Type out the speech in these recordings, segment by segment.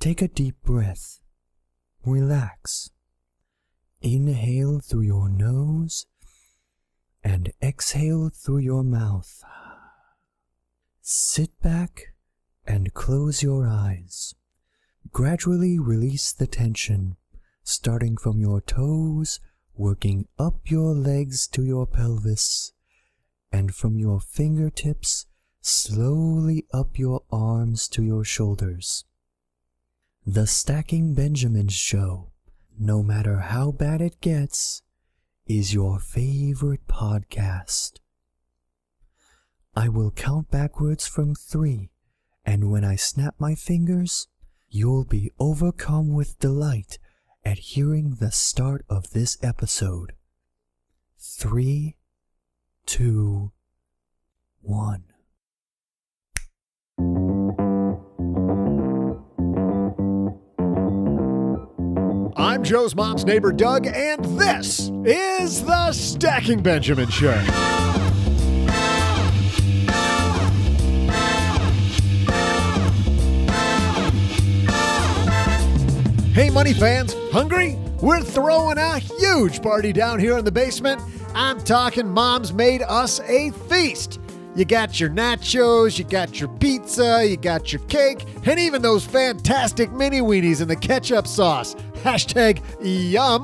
Take a deep breath. Relax. Inhale through your nose and exhale through your mouth. Sit back and close your eyes. Gradually release the tension, starting from your toes, working up your legs to your pelvis, and from your fingertips, slowly up your arms to your shoulders. The Stacking Benjamins Show, no matter how bad it gets, is your favorite podcast. I will count backwards from 3, and when I snap my fingers, you'll be overcome with delight at hearing the start of this episode. 3, 2, 1. I'm Joe's mom's neighbor, Doug, and this is the Stacking Benjamin Show. Hey, money fans, hungry? We're throwing a huge party down here in the basement. I'm talking Mom's made us a feast. You got your nachos, you got your pizza, you got your cake, and even those fantastic mini weenies in the ketchup sauce. Hashtag yum.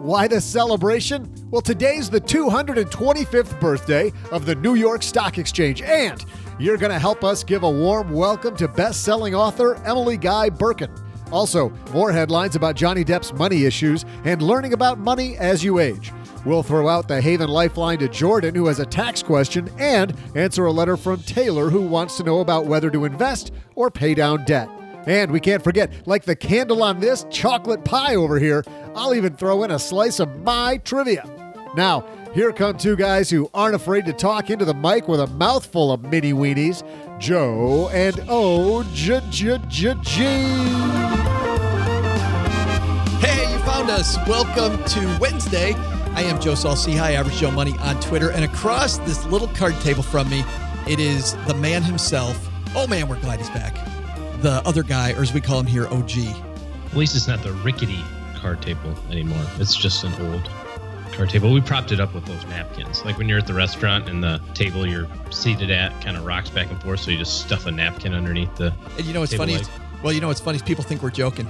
Why the celebration? Well, today's the 225th birthday of the New York Stock Exchange, and you're going to help us give a warm welcome to best-selling author Emily Guy Birken. Also, more headlines about Johnny Depp's money issues and learning about money as you age. We'll throw out the Haven Lifeline to Jordan, who has a tax question, and answer a letter from Taylor, who wants to know about whether to invest or pay down debt. And we can't forget, like the candle on this chocolate pie over here, I'll even throw in a slice of my trivia. Now, here come two guys who aren't afraid to talk into the mic with a mouthful of mini weenies, Joe and OG. Hey, you found us. Welcome to Wednesday. I am Joe Saul-Sehy, Average Joe Money on Twitter. And across this little card table from me, it is the man himself. Oh, man, we're glad he's back. The other guy, or as we call him here, OG. At least it's not the rickety card table anymore. It's just an old card table. We propped it up with those napkins. Like when you're at the restaurant and the table you're seated at kind of rocks back and forth, so you just stuff a napkin underneath the table. And you know what's funny? Well, you know what's funny is people think we're joking.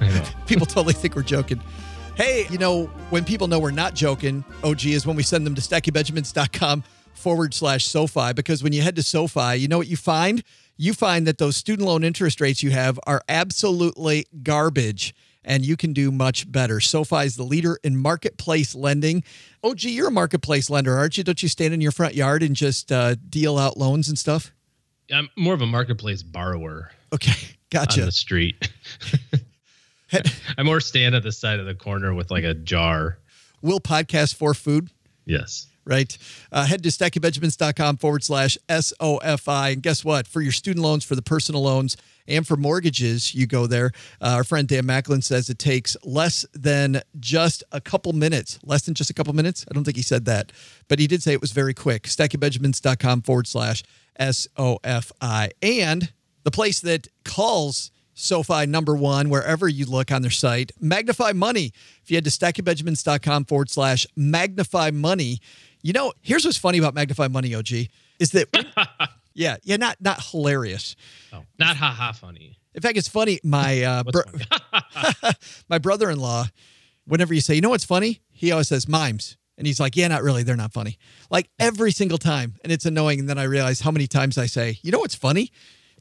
I know. People totally think we're joking. Hey, you know, when people know we're not joking, OG, is when we send them to stackybenjamins.com/SoFi, because when you head to SoFi, you know what you find? You find that those student loan interest rates you have are absolutely garbage, and you can do much better. SoFi is the leader in marketplace lending. OG, you're a marketplace lender, aren't you? Don't you stand in your front yard and just deal out loans and stuff? I'm more of a marketplace borrower. Okay, gotcha. On the street. I more stand at the side of the corner with like a jar. We'll podcast for food. Yes. Right. Head to stackybenjamins.com/SOFI. And guess what? For your student loans, for the personal loans, and for mortgages, you go there. Our friend Dan Macklin says it takes less than just a couple minutes. Less than just a couple minutes? I don't think he said that. But he did say it was very quick. stackybenjamins.com/SOFI. And the place that calls SoFi number one, wherever you look on their site, Magnify Money. If you head to stackybenjamins.com/Magnify Money, you know, here's what's funny about Magnify Money, OG, is that, yeah, not hilarious. Oh, not ha-ha funny. In fact, it's funny. My brother-in-law, whenever you say, you know what's funny? He always says mimes. And he's like, yeah, not really. They're not funny. Like every single time. And it's annoying. And then I realize how many times I say, you know what's funny?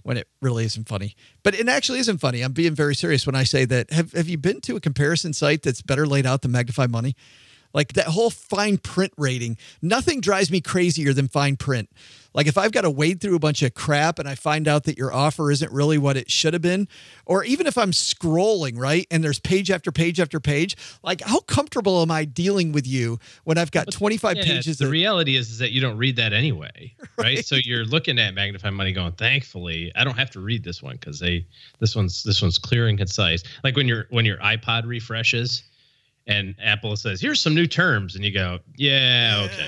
When it really isn't funny. But it actually isn't funny. I'm being very serious when I say that. Have you been to a comparison site that's better laid out than Magnify Money? Like that whole fine print rating. Nothing drives me crazier than fine print. Like if I've got to wade through a bunch of crap and I find out that your offer isn't really what it should have been, or even if I'm scrolling, right, and there's page after page after page, like how comfortable am I dealing with you when I've got 25 pages? The reality is that you don't read that anyway, right? So you're looking at Magnify Money going, thankfully, I don't have to read this one because this one's clear and concise. Like when your iPod refreshes and Apple says, here's some new terms. And you go, yeah, okay.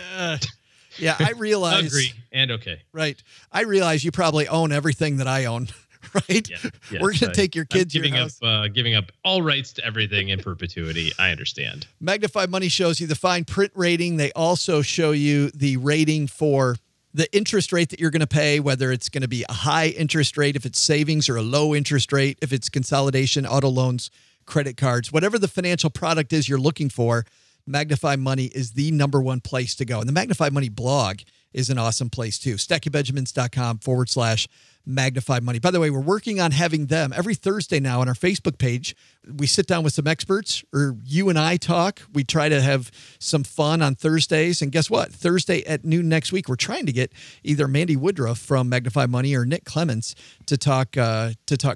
Yeah, I realize. Agree and okay. Right. I realize you probably own everything that I own, right? Yeah, yeah, we're going to take your kids to your house. Giving up all rights to everything in perpetuity. I understand. Magnify Money shows you the fine print rating. They also show you the rating for the interest rate that you're going to pay, whether it's going to be a high interest rate, if it's savings, or a low interest rate, if it's consolidation, auto loans, credit cards, whatever the financial product is you're looking for, Magnify Money is the #1 place to go. And the Magnify Money blog is an awesome place too. StackingBenjamins.com/Magnify Money. By the way, we're working on having them every Thursday now on our Facebook page. We sit down with some experts, or you and I talk. We try to have some fun on Thursdays. And guess what? Thursday at noon next week, we're trying to get either Mandy Woodruff from Magnify Money or Nick Clements to talk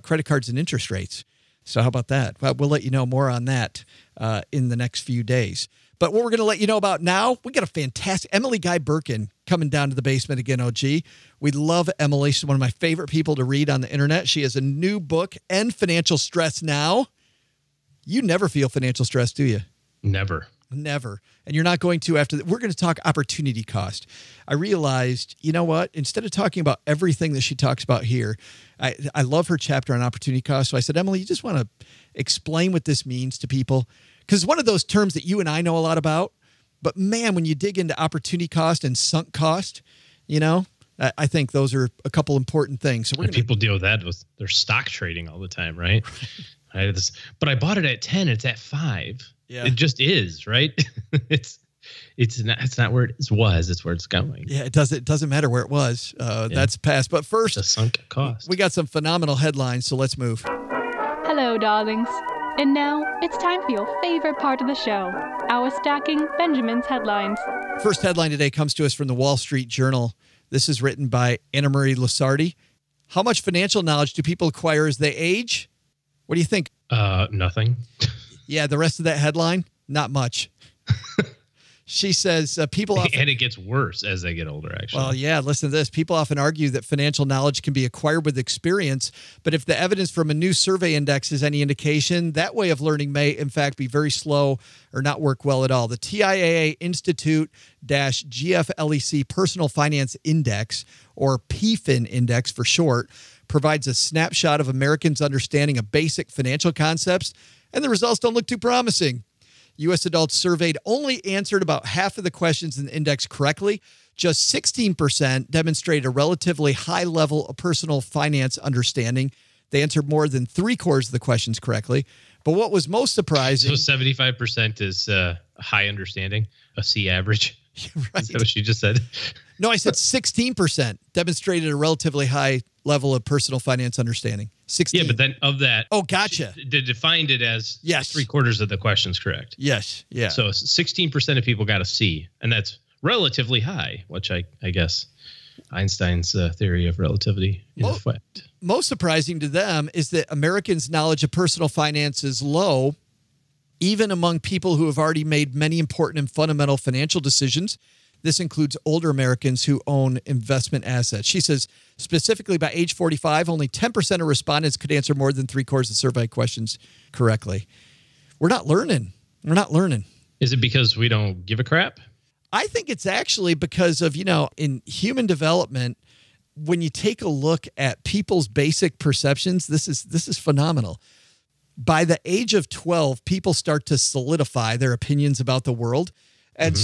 credit cards and interest rates. So how about that? Well, we'll let you know more on that in the next few days. But what we're going to let you know about now, we got a fantastic Emily Guy Birken coming down to the basement again, OG. We love Emily. She's one of my favorite people to read on the internet. She has a new book, End Financial Stress Now. You never feel financial stress, do you? Never. Never. And you're not going to after that. We're going to talk opportunity cost. I realized, you know what? Instead of talking about everything that she talks about here, I love her chapter on opportunity cost. So I said, Emily, you just want to explain what this means to people? Because one of those terms that you and I know a lot about, but man, when you dig into opportunity cost and sunk cost, you know, I think those are a couple important things. So we're gonna... People deal with that with their stock trading all the time, right? But I bought it at 10. It's at 5. Yeah. It just is, right? It's not where it was. It's where it's going. Yeah, it doesn't matter where it was. Yeah. That's past. But first, the sunk cost. We got some phenomenal headlines, so let's move. Hello, darlings. And now it's time for your favorite part of the show, our Stacking Benjamins headlines. First headline today comes to us from the Wall Street Journal. This is written by Anna Maria Lusardi. How much financial knowledge do people acquire as they age? What do you think? Nothing. Yeah, the rest of that headline, not much. She says people often... And it gets worse as they get older, actually. Well, yeah, listen to this. People often argue that financial knowledge can be acquired with experience, but if the evidence from a new survey index is any indication, that way of learning may, in fact, be very slow or not work well at all. The TIAA Institute-GFLEC Personal Finance Index, or PFIN Index for short, provides a snapshot of Americans' understanding of basic financial concepts, and the results don't look too promising. U.S. adults surveyed only answered about half of the questions in the index correctly. Just 16% demonstrated a relatively high level of personal finance understanding. They answered more than three-quarters of the questions correctly. But what was most surprising... So 75% is high understanding, a C average. Right. Is that what she just said? No, I said 16% demonstrated a relatively high level of personal finance understanding. 16. Yeah, but then of that... Oh, gotcha. They defined it as yes. Three-quarters of the questions correct. Yes, yeah. So 16% of people got a C, and that's relatively high, which I guess Einstein's theory of relativity in effect. Most surprising to them is that Americans' knowledge of personal finance is low, even among people who have already made many important and fundamental financial decisions. This includes older Americans who own investment assets. She says, specifically by age 45, only 10% of respondents could answer more than three-quarters of survey questions correctly. We're not learning. We're not learning. Is it because we don't give a crap? I think it's actually because of, you know, in human development, when you take a look at people's basic perceptions, this is phenomenal. By the age of 12, people start to solidify their opinions about the world. And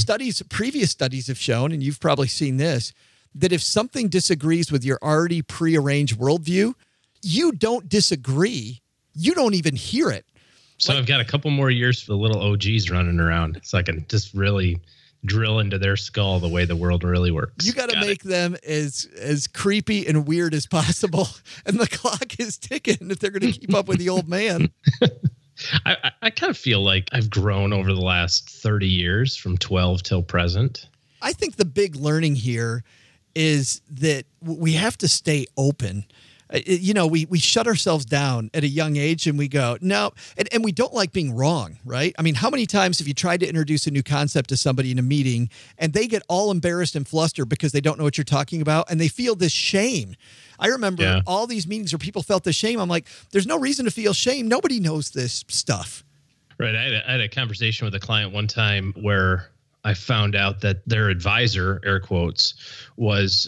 previous studies have shown, and you've probably seen this, that if something disagrees with your already prearranged worldview, you don't disagree. You don't even hear it. So I've got a couple more years for the little OGs running around so I can just really drill into their skull the way the world really works. You got to make them as creepy and weird as possible. And the clock is ticking if they're going to keep up with the old man. I kind of feel like I've grown over the last 30 years from 12 till present. I think the big learning here is that we have to stay open. You know, we shut ourselves down at a young age and we go, no, and we don't like being wrong, right? I mean, how many times have you tried to introduce a new concept to somebody in a meeting and they get all embarrassed and flustered because they don't know what you're talking about and they feel this shame? I remember all these meetings where people felt the shame. I'm like, there's no reason to feel shame. Nobody knows this stuff. Right. I had a conversation with a client one time where I found out that their advisor, air quotes, was,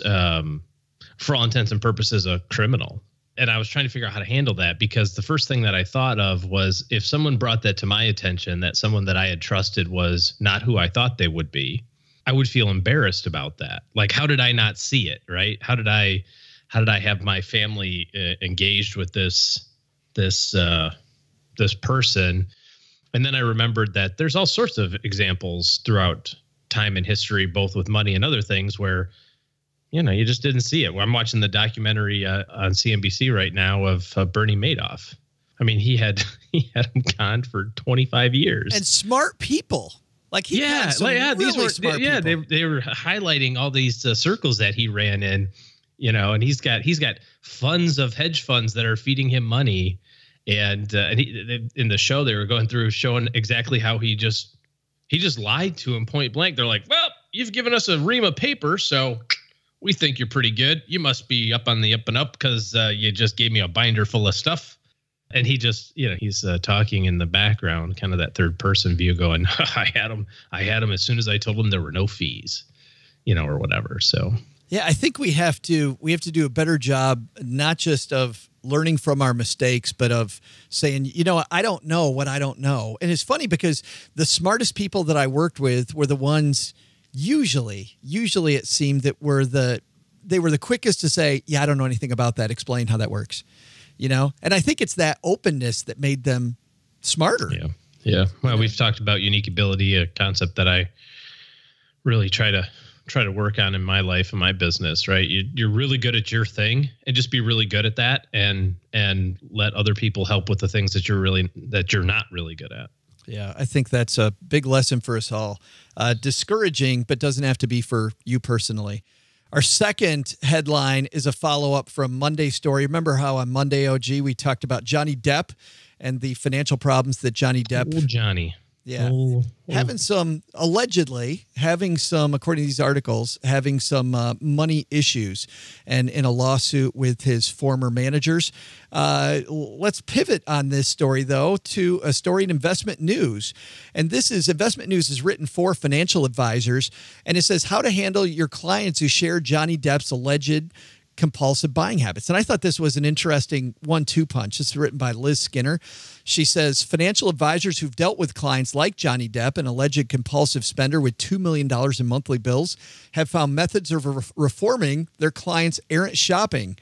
for all intents and purposes, a criminal. And I was trying to figure out how to handle that, because the first thing that I thought of was, if someone brought that to my attention, that someone that I had trusted was not who I thought they would be, I would feel embarrassed about that. Like, how did I not see it? Right? How did I have my family engaged with this person? And then I remembered that there's all sorts of examples throughout time and history, both with money and other things, where, you know, you just didn't see it. Well, I'm watching the documentary on CNBC right now of Bernie Madoff. I mean, he had him conned for 25 years. And smart people. Like, they were highlighting all these circles that he ran in, you know, and he's got funds of hedge funds that are feeding him money. And in the show, they were going through showing exactly how he just lied to him point blank. They're like, well, you've given us a ream of paper, so we think you're pretty good. You must be up on the up and up, because you just gave me a binder full of stuff. And he just, you know, he's talking in the background, kind of that third person view, going, I had him as soon as I told him there were no fees, you know, or whatever. So, yeah, I think we have to do a better job, not just of learning from our mistakes, but of saying, you know, I don't know what I don't know. And it's funny, because the smartest people that I worked with were the ones usually it seemed that they were the quickest to say, yeah, I don't know anything about that. Explain how that works. You know, and I think it's that openness that made them smarter. Yeah. Yeah. Well, we've talked about unique ability, a concept that I really try to work on in my life and my business, right? You're really good at your thing, and just be really good at that, and let other people help with the things that you're not really good at. Yeah. I think that's a big lesson for us all. Discouraging, but doesn't have to be for you personally. Our second headline is a follow-up from Monday's story. Remember how on Monday, OG, we talked about Johnny Depp and the financial problems that Johnny Depp... Old Johnny. Yeah. Allegedly having some, according to these articles, having some money issues, and in a lawsuit with his former managers. Let's pivot on this story, though, to a story in Investment News. And this is, Investment News is written for financial advisors. And it says, how to handle your clients who share Johnny Depp's alleged compulsive buying habits. And I thought this was an interesting 1-2 punch. It's written by Liz Skinner. She says, financial advisors who've dealt with clients like Johnny Depp, an alleged compulsive spender with $2 million in monthly bills, have found methods of reforming their clients' errant shopping.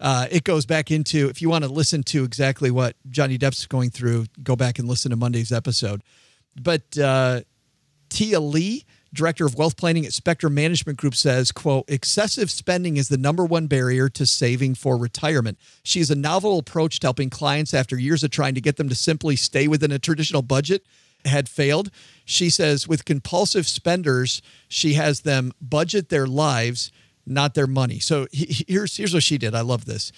It goes back into, if you want to listen to exactly what Johnny Depp's going through, go back and listen to Monday's episode. But Tia Lee, director of wealth planning at Spectrum Management Group, says, quote, excessive spending is the #1 barrier to saving for retirement. She has a novel approach to helping clients after years of trying to get them to simply stay within a traditional budget had failed. She says with compulsive spenders, she has them budget their lives, not their money. So here's what she did. I love this.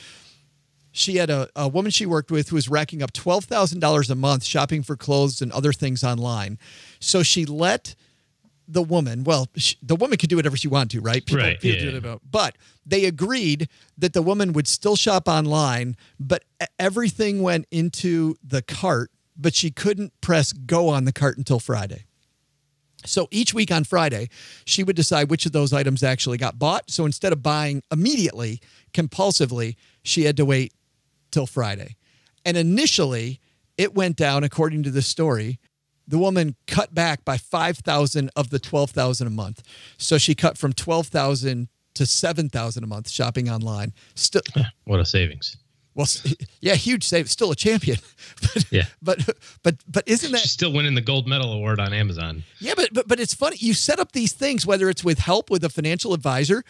She had a woman she worked with who was racking up $12,000 a month shopping for clothes and other things online. So she let the woman, the woman could do whatever she wanted to, right? But they agreed that the woman would still shop online, but everything went into the cart, but she couldn't press go on the cart until Friday. So each week on Friday, she would decide which of those items actually got bought. So instead of buying immediately, compulsively, she had to wait till Friday. And initially it went down, according to the story, the woman cut back by 5,000 of the 12,000 a month. So she cut from 12,000 to 7,000 a month shopping online. Still, what a savings. Well, yeah, huge savings. Still a champion. But isn't that, she's still winning the gold medal award on Amazon? Yeah, but it's funny. You set up these things, whether it's with help with a financial advisor,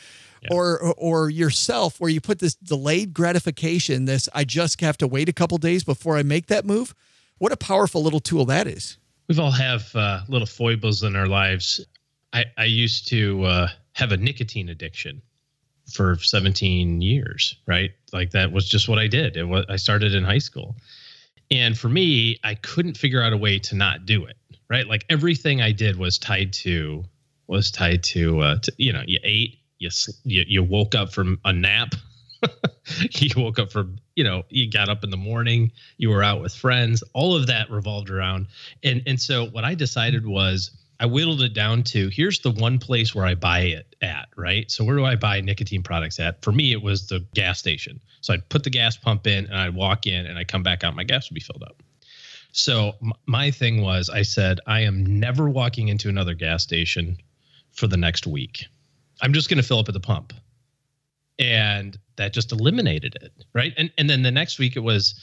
or yourself, where you put this delayed gratification. This, I just have to wait a couple days before I make that move. What a powerful little tool that is. We've all have little foibles in our lives. I used to have a nicotine addiction for 17 years, right? Like, that was just what I did. I started in high school. And for me, I couldn't figure out a way to not do it, right? Like, everything I did was tied to you know, you ate, you woke up from a nap. You woke up from, you know, you got up in the morning, you were out with friends, all of that revolved around. And so what I decided was, I whittled it down to here's the one place where I buy it at, right? So where do I buy nicotine products at? For me, it was the gas station. So I'd put the gas pump in and I'd walk in and I'd come back out. My gas would be filled up. So my thing was I said, I am never walking into another gas station for the next week. I'm just going to fill up at the pump. And that just eliminated it, right? And then the next week it was,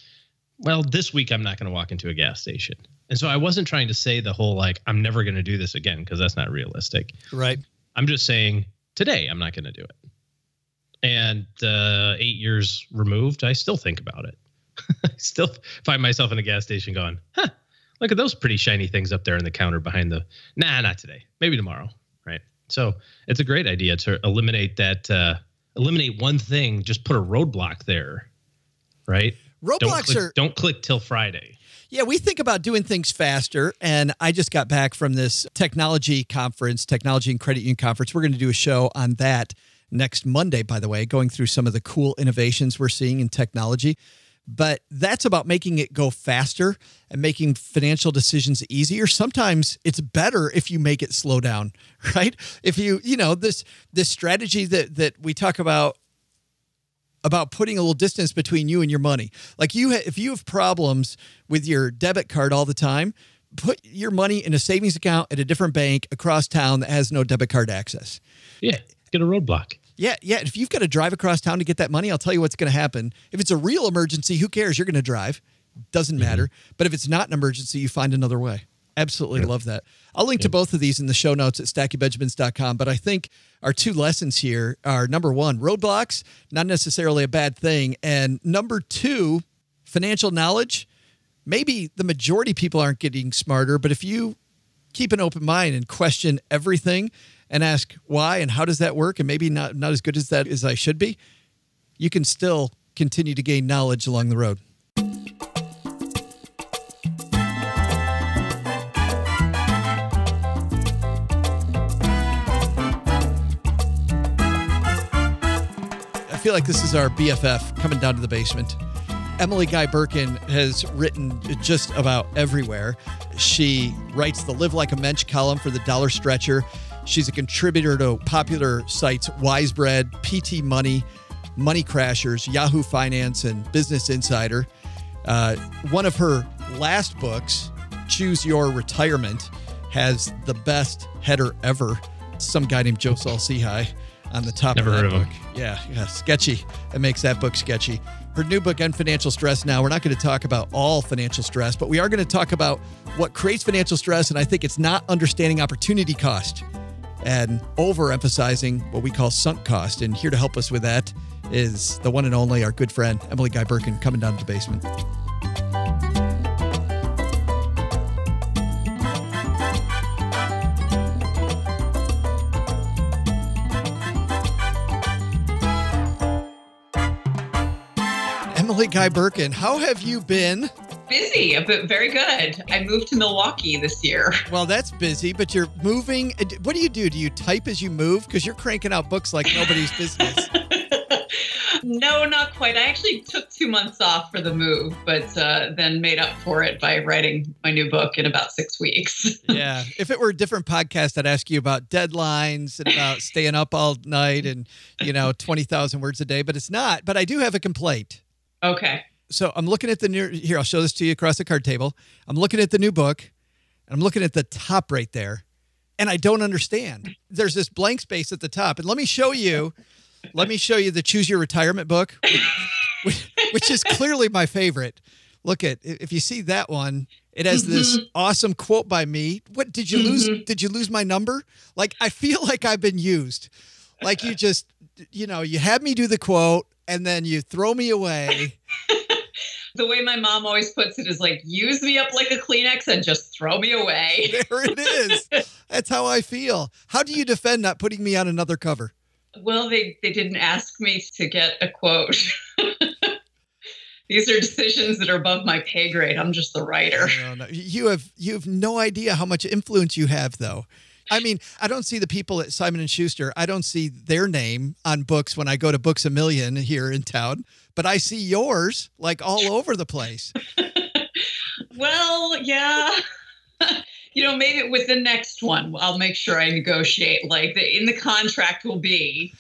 well, this week I'm not going to walk into a gas station. And so I wasn't trying to say the whole like, I'm never going to do this again, because that's not realistic. Right. I'm just saying today I'm not going to do it. And 8 years removed, I still think about it. I still find myself in a gas station going, huh, look at those pretty shiny things up there in the counter behind the, nah, not today, maybe tomorrow, right? So it's a great idea to eliminate that, eliminate one thing, just put a roadblock there, right? Roadblocks are... Don't click till Friday. Yeah, we think about doing things faster, and I just got back from this technology conference, Technology and Credit Union Conference. We're going to do a show on that next Monday, by the way, going through some of the cool innovations we're seeing in technology. But that's about making it go faster and making financial decisions easier. Sometimes it's better if you make it slow down, right? If you, you know, this strategy that we talk about putting a little distance between you and your money. Like if you have problems with your debit card all the time, put your money in a savings account at a different bank across town that has no debit card access. Yeah, get a roadblock. Yeah. If you've got to drive across town to get that money, I'll tell you what's going to happen. If it's a real emergency, who cares? You're going to drive. Doesn't matter. But if it's not an emergency, you find another way. Absolutely love that. I'll link to both of these in the show notes at stackybenjamins.com. But I think our two lessons here are, number one, roadblocks, not necessarily a bad thing. And number two, financial knowledge. Maybe the majority of people aren't getting smarter, but if you keep an open mind and question everything and ask why and how does that work, and maybe not as good as that as I should be, you can still continue to gain knowledge along the road. I feel like this is our BFF coming down to the basement. Emily Guy Birken has written just about everywhere. She writes the Live Like a Mensch column for the Dollar Stretcher. She's a contributor to popular sites Wisebread, PT Money, Money Crashers, Yahoo Finance, and Business Insider. One of her last books, Choose Your Retirement, has the best header ever. Some guy named Joe Saul-Sehy on the top. Never heard of him. Yeah, sketchy. It makes that book sketchy. Her new book, End Financial Stress Now. We're not going to talk about all financial stress, but we are going to talk about what creates financial stress, and I think it's not understanding opportunity cost and overemphasizing what we call sunk cost. And here to help us with that is the one and only, our good friend, Emily Guy Birken, coming down to the basement. Emily Guy Birken, how have you been? Busy, but very good. I moved to Milwaukee this year. Well, that's busy, but you're moving. What do you do? Do you type as you move? Because you're cranking out books like nobody's business. No, not quite. I actually took 2 months off for the move, but then made up for it by writing my new book in about 6 weeks. Yeah. If it were a different podcast, I'd ask you about deadlines and about staying up all night and, you know, 20,000 words a day, but it's not. But I do have a complaint. Okay. So I'm looking at the new, here, I'll show this to you across the card table. I'm looking at the new book and I'm looking at the top right there. And I don't understand. There's this blank space at the top. And let me show you the Choose Your Retirement book, which is clearly my favorite. Look at, if you see that one, it has this awesome quote by me. What, did you lose? Did you lose my number? Like, I feel like I've been used. Like you just, you know, you had me do the quote, and then you throw me away. The way my mom always puts it is like, use me up like a Kleenex and just throw me away. There it is. That's how I feel. How do you defend not putting me on another cover? Well, they didn't ask me to get a quote. These are decisions that are above my pay grade. I'm just the writer. No. You have no idea how much influence you have, though. I mean, I don't see the people at Simon & Schuster. I don't see their name on books when I go to Books A Million here in town, but I see yours like all over the place. Well, yeah. you know, maybe with the next one, I'll make sure I negotiate. Like the, in the contract will be,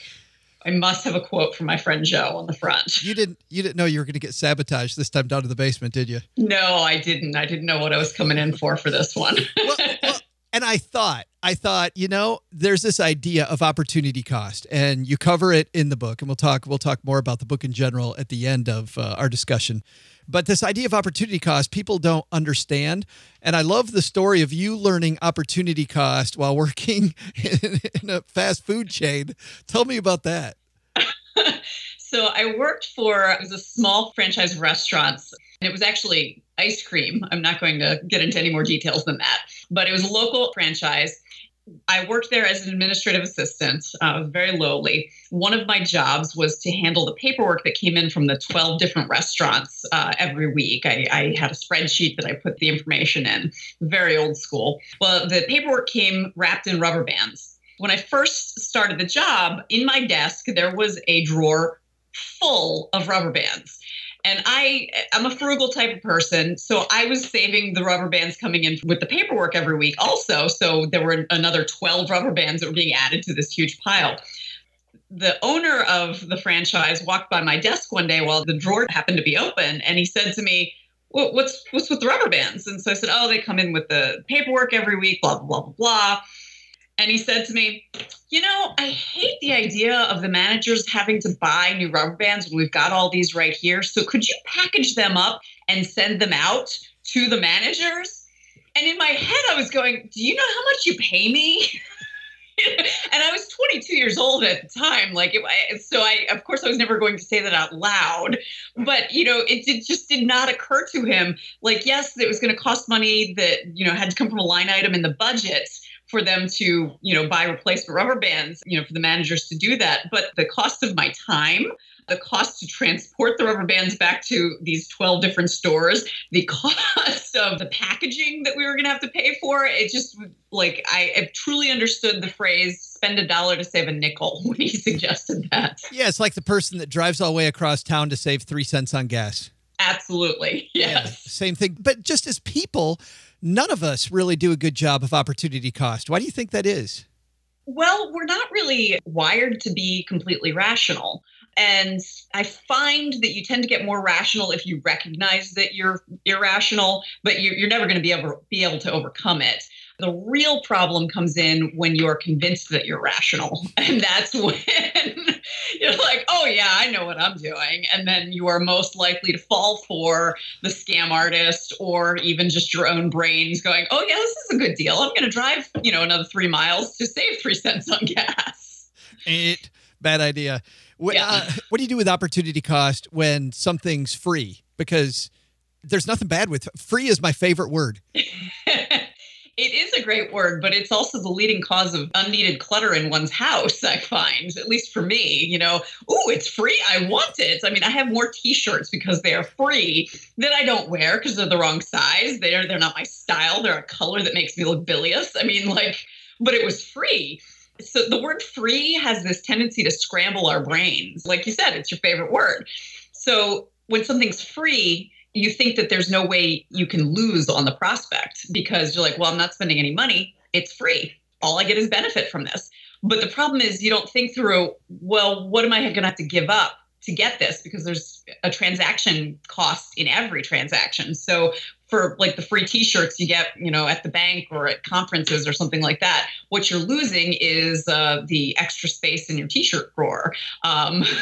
I must have a quote from my friend Joe on the front. You didn't know you were going to get sabotaged this time down to the basement, did you? No, I didn't. I didn't know what I was coming in for this one. Well, and I thought, you know, there's this idea of opportunity cost, and you cover it in the book, and we'll talk more about the book in general at the end of our discussion. But this idea of opportunity cost, people don't understand. And I love the story of you learning opportunity cost while working in a fast food chain. Tell me about that. So I worked for, it was a small franchise of restaurants, and it was actually ice cream. I'm not going to get into any more details than that, but it was a local franchise. I worked there as an administrative assistant, very lowly. One of my jobs was to handle the paperwork that came in from the 12 different restaurants every week. I had a spreadsheet that I put the information in, very old school. Well, the paperwork came wrapped in rubber bands. When I first started the job, in my desk, there was a drawer full of rubber bands. And I'm a frugal type of person, so I was saving the rubber bands coming in with the paperwork every week also. So there were another 12 rubber bands that were being added to this huge pile. The owner of the franchise walked by my desk one day while the drawer happened to be open, and he said to me, well, what's with the rubber bands? And so I said, oh, they come in with the paperwork every week, blah, blah, blah, blah. And he said to me, you know, I hate the idea of the managers having to buy new rubber bands when we've got all these right here. So could you package them up and send them out to the managers? And in my head, I was going, do you know how much you pay me? And I was 22 years old at the time. Like, of course, I was never going to say that out loud. But, you know, it just did not occur to him. Like, yes, it was going to cost money that, you know, had to come from a line item in the budget for them to, you know, buy replacement rubber bands, you know, for the managers to do that. But the cost of my time, the cost to transport the rubber bands back to these 12 different stores, the cost of the packaging that we were going to have to pay for, it just, like, I have truly understood the phrase, spend a dollar to save a nickel, when he suggested that. Yeah, it's like the person that drives all the way across town to save 3 cents on gas. Absolutely, yes. Yeah, same thing. But just as people, none of us really do a good job of opportunity cost. Why do you think that is? Well, we're not really wired to be completely rational. And I find that you tend to get more rational if you recognize that you're irrational, but you're never going to be able to overcome it. The real problem comes in when you're convinced that you're rational. And that's when you're like, oh, yeah, I know what I'm doing. And then you are most likely to fall for the scam artist, or even just your own brains going, oh, yeah, this is a good deal. I'm going to drive, you know, another 3 miles to save 3 cents on gas. Bad idea. What do you do with opportunity cost when something's free? Because there's nothing bad with free is my favorite word. It is a great word, but it's also the leading cause of unneeded clutter in one's house, I find, at least for me. You know, oh, it's free, I want it. I mean, I have more T-shirts because they are free that I don't wear because they're the wrong size. They're not my style. They're a color that makes me look bilious. I mean, like, but it was free. So the word free has this tendency to scramble our brains. Like you said, it's your favorite word. So when something's free, you think that there's no way you can lose on the prospect because you're like, well, I'm not spending any money. It's free. All I get is benefit from this. But the problem is you don't think through, well, what am I going to have to give up to get this? Because there's a transaction cost in every transaction. So for like the free T-shirts you get, you know, at the bank or at conferences or something like that, what you're losing is the extra space in your T-shirt drawer,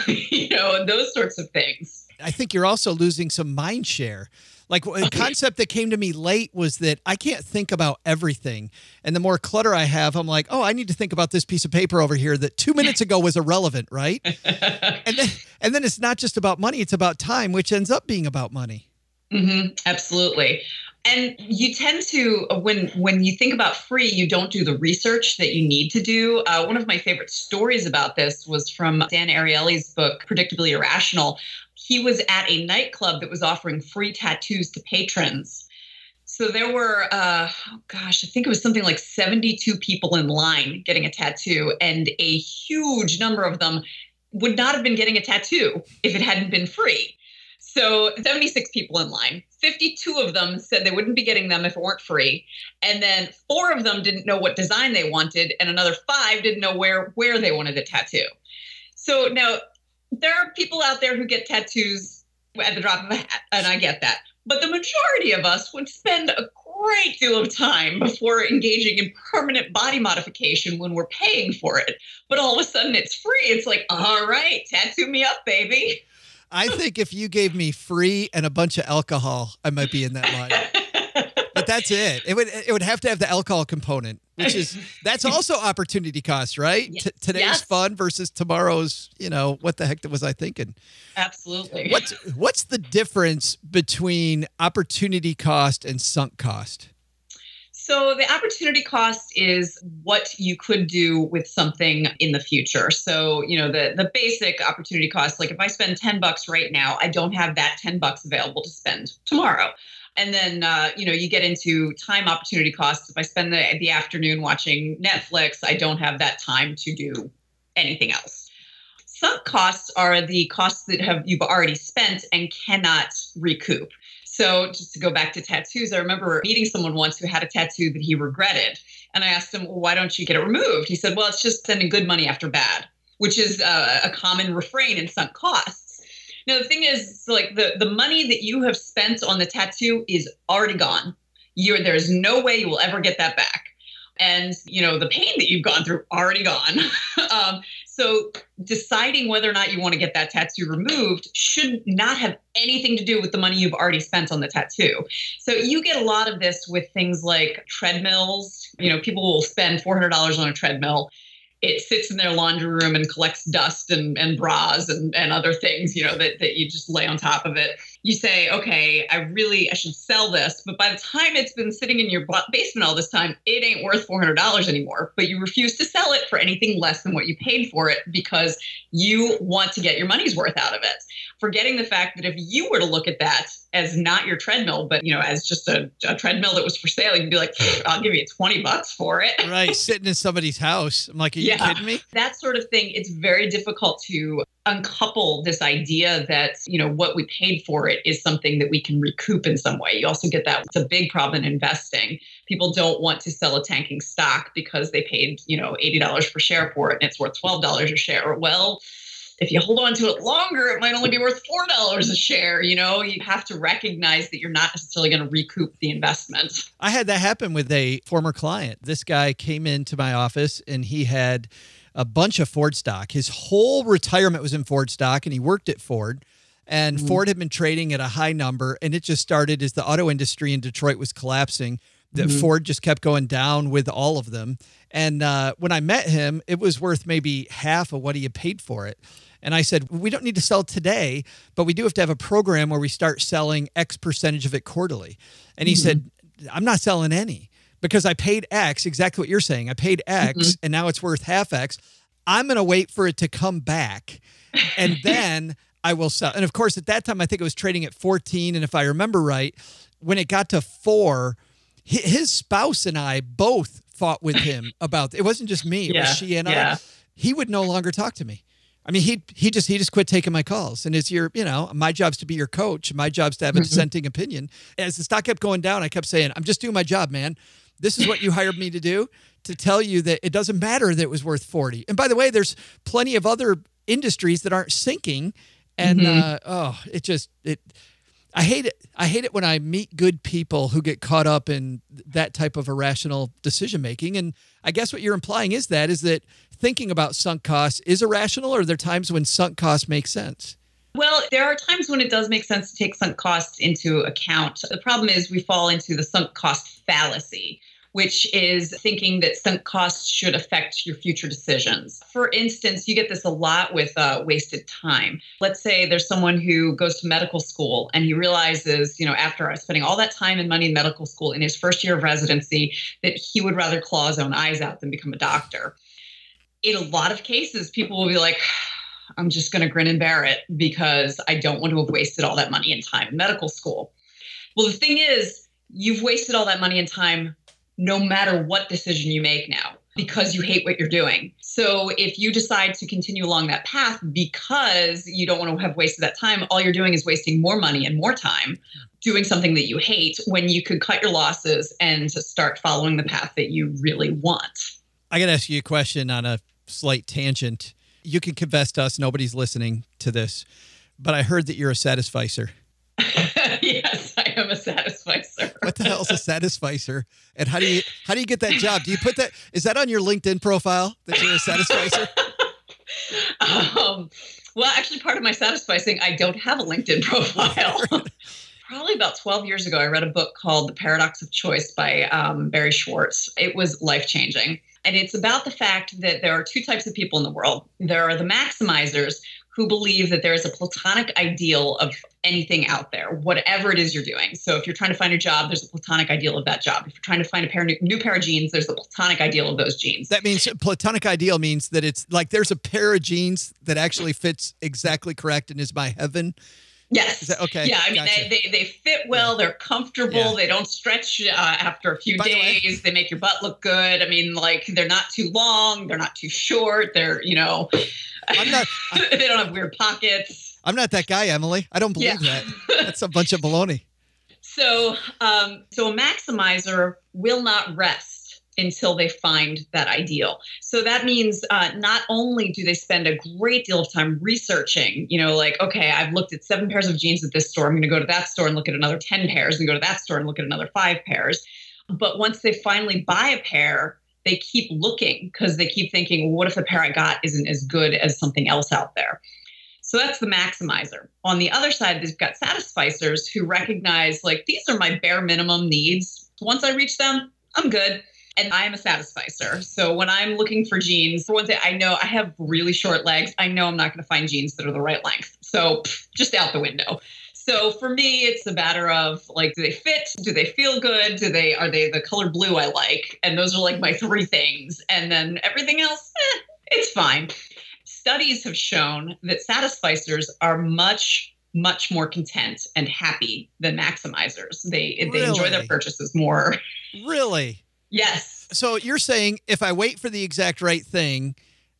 you know, those sorts of things. I think you're also losing some mind share. Like a concept that came to me late was that I can't think about everything. And the more clutter I have, I'm like, oh, I need to think about this piece of paper over here that 2 minutes ago was irrelevant, right? and then it's not just about money, it's about time, which ends up being about money. Mm-hmm, absolutely. And you tend to, when you think about free, you don't do the research that you need to do. One of my favorite stories about this was from Dan Ariely's book, Predictably Irrational. He was at a nightclub that was offering free tattoos to patrons. So there were, I think it was something like 72 people in line getting a tattoo, and a huge number of them would not have been getting a tattoo if it hadn't been free. So 76 people in line. 52 of them said they wouldn't be getting them if it weren't free. And then 4 of them didn't know what design they wanted. And another 5 didn't know where they wanted the tattoo. So now there are people out there who get tattoos at the drop of a hat, and I get that. But the majority of us would spend a great deal of time before engaging in permanent body modification when we're paying for it. But all of a sudden it's free. It's like, all right, tattoo me up, baby. I think if you gave me free and a bunch of alcohol, I might be in that line. But that's it. It would have to have the alcohol component, which is, that's also opportunity cost, right? Yes. Today's fun versus tomorrow's, you know, what the heck was I thinking? Absolutely. What's the difference between opportunity cost and sunk cost? So the opportunity cost is what you could do with something in the future. So, you know, the basic opportunity cost, like if I spend $10 right now, I don't have that $10 available to spend tomorrow. And then, you know, you get into time opportunity costs. If I spend the afternoon watching Netflix, I don't have that time to do anything else. Sunk costs are the costs that you've already spent and cannot recoup. So just to go back to tattoos, I remember meeting someone once who had a tattoo that he regretted. And I asked him, well, why don't you get it removed? He said, well, it's just sending good money after bad, which is a common refrain in sunk costs. Now, the thing is, like the money that you have spent on the tattoo is already gone. There's no way you will ever get that back. And, you know, the pain that you've gone through, already gone. So deciding whether or not you want to get that tattoo removed should not have anything to do with the money you've already spent on the tattoo. So you get a lot of this with things like treadmills. You know, people will spend $400 on a treadmill. It sits in their laundry room and collects dust and bras and other things, you know, that you just lay on top of it. You say, okay, I should sell this. But by the time it's been sitting in your basement all this time, it ain't worth $400 anymore. But you refuse to sell it for anything less than what you paid for it because you want to get your money's worth out of it. Forgetting the fact that if you were to look at that as not your treadmill, but, you know, as just a treadmill that was for sale, you'd be like, I'll give you $20 for it. Right. Sitting in somebody's house. I'm like, are you kidding me? That sort of thing. It's very difficult to uncouple this idea that, you know, what we paid for it is something that we can recoup in some way. You also get that it's a big problem in investing. People don't want to sell a tanking stock because they paid, you know, $80 per share for it and it's worth $12 a share. Well, if you hold on to it longer, it might only be worth $4 a share. You know, you have to recognize that you're not necessarily going to recoup the investment. I had that happen with a former client. This guy came into my office and he had a bunch of Ford stock. His whole retirement was in Ford stock and he worked at Ford. And Ford had been trading at a high number. And it just started as the auto industry in Detroit was collapsing. That Ford just kept going down with all of them. And when I met him, it was worth maybe half of what he had paid for it. And I said, we don't need to sell today, but we do have to have a program where we start selling X percentage of it quarterly. And he said, I'm not selling any because I paid X, exactly what you're saying. I paid X and now it's worth half X. I'm going to wait for it to come back and then I will sell. And of course, at that time, I think it was trading at 14. And if I remember right, when it got to 4, his spouse and I both fought with him about it. It wasn't just me. It was she and I. He would no longer talk to me. I mean, he just quit taking my calls. And it's you know, my job's to be your coach. My job's to have a dissenting opinion. As the stock kept going down, I kept saying, I'm just doing my job, man. This is what you hired me to do, to tell you that it doesn't matter that it was worth 40. And by the way, there's plenty of other industries that aren't sinking. And I hate it. I hate it when I meet good people who get caught up in that type of irrational decision making. And I guess what you're implying is that thinking about sunk costs is irrational, or are there times when sunk costs make sense? Well, there are times when it does make sense to take sunk costs into account. The problem is we fall into the sunk cost fallacy, which is thinking that sunk costs should affect your future decisions. For instance, you get this a lot with wasted time. Let's say there's someone who goes to medical school and he realizes, you know, after spending all that time and money in medical school in his first year of residency, that he would rather claw his own eyes out than become a doctor. In a lot of cases, people will be like, I'm just going to grin and bear it because I don't want to have wasted all that money and time in medical school. Well, the thing is, you've wasted all that money and time no matter what decision you make now, because you hate what you're doing. So if you decide to continue along that path because you don't want to have wasted that time, all you're doing is wasting more money and more time doing something that you hate when you could cut your losses and start following the path that you really want. I got to ask you a question on a slight tangent. You can confess to us, nobody's listening to this, but I heard that you're a satisficer. Yes, I am a satisficer. What the hell is a satisficer? And how do you get that job? Do you put that, is that on your LinkedIn profile that you're a satisficer? Well, actually part of my satisficing, I don't have a LinkedIn profile. Probably about 12 years ago, I read a book called The Paradox of Choice by Barry Schwartz. It was life-changing. And it's about the fact that there are two types of people in the world. There are the maximizers who believe that there is a platonic ideal of anything out there, whatever it is you're doing. So if you're trying to find a job, there's a platonic ideal of that job. If you're trying to find a new pair of jeans, there's a platonic ideal of those jeans. That means platonic ideal means that it's like there's a pair of jeans that actually fits exactly correct and is my heaven. Yes. Is that, okay. Yeah. I mean, gotcha. they fit well. Yeah. They're comfortable. Yeah. They don't stretch after a few days. They make your butt look good. I mean, like they're not too long. They're not too short. They're, you know, they don't have weird pockets. I'm not that guy, Emily. I don't believe that. That's a bunch of baloney. So a maximizer will not rest until they find that ideal. So that means not only do they spend a great deal of time researching, you know, like, okay, I've looked at 7 pairs of jeans at this store. I'm going to go to that store and look at another 10 pairs and go to that store and look at another 5 pairs. But once they finally buy a pair, they keep looking because they keep thinking, well, what if the pair I got isn't as good as something else out there? So that's the maximizer. On the other side, they've got satisficers who recognize like, these are my bare minimum needs. Once I reach them, I'm good. And I'm a satisficer. So when I'm looking for jeans, for one thing, I know I have really short legs. I know I'm not going to find jeans that are the right length. So just out the window. So for me, it's a matter of like, do they fit? Do they feel good? Are they the color blue I like? And those are like my 3 things. And then everything else, it's fine. Studies have shown that satisficers are much more content and happy than maximizers. They enjoy their purchases more. Really? Yes. So you're saying if I wait for the exact right thing,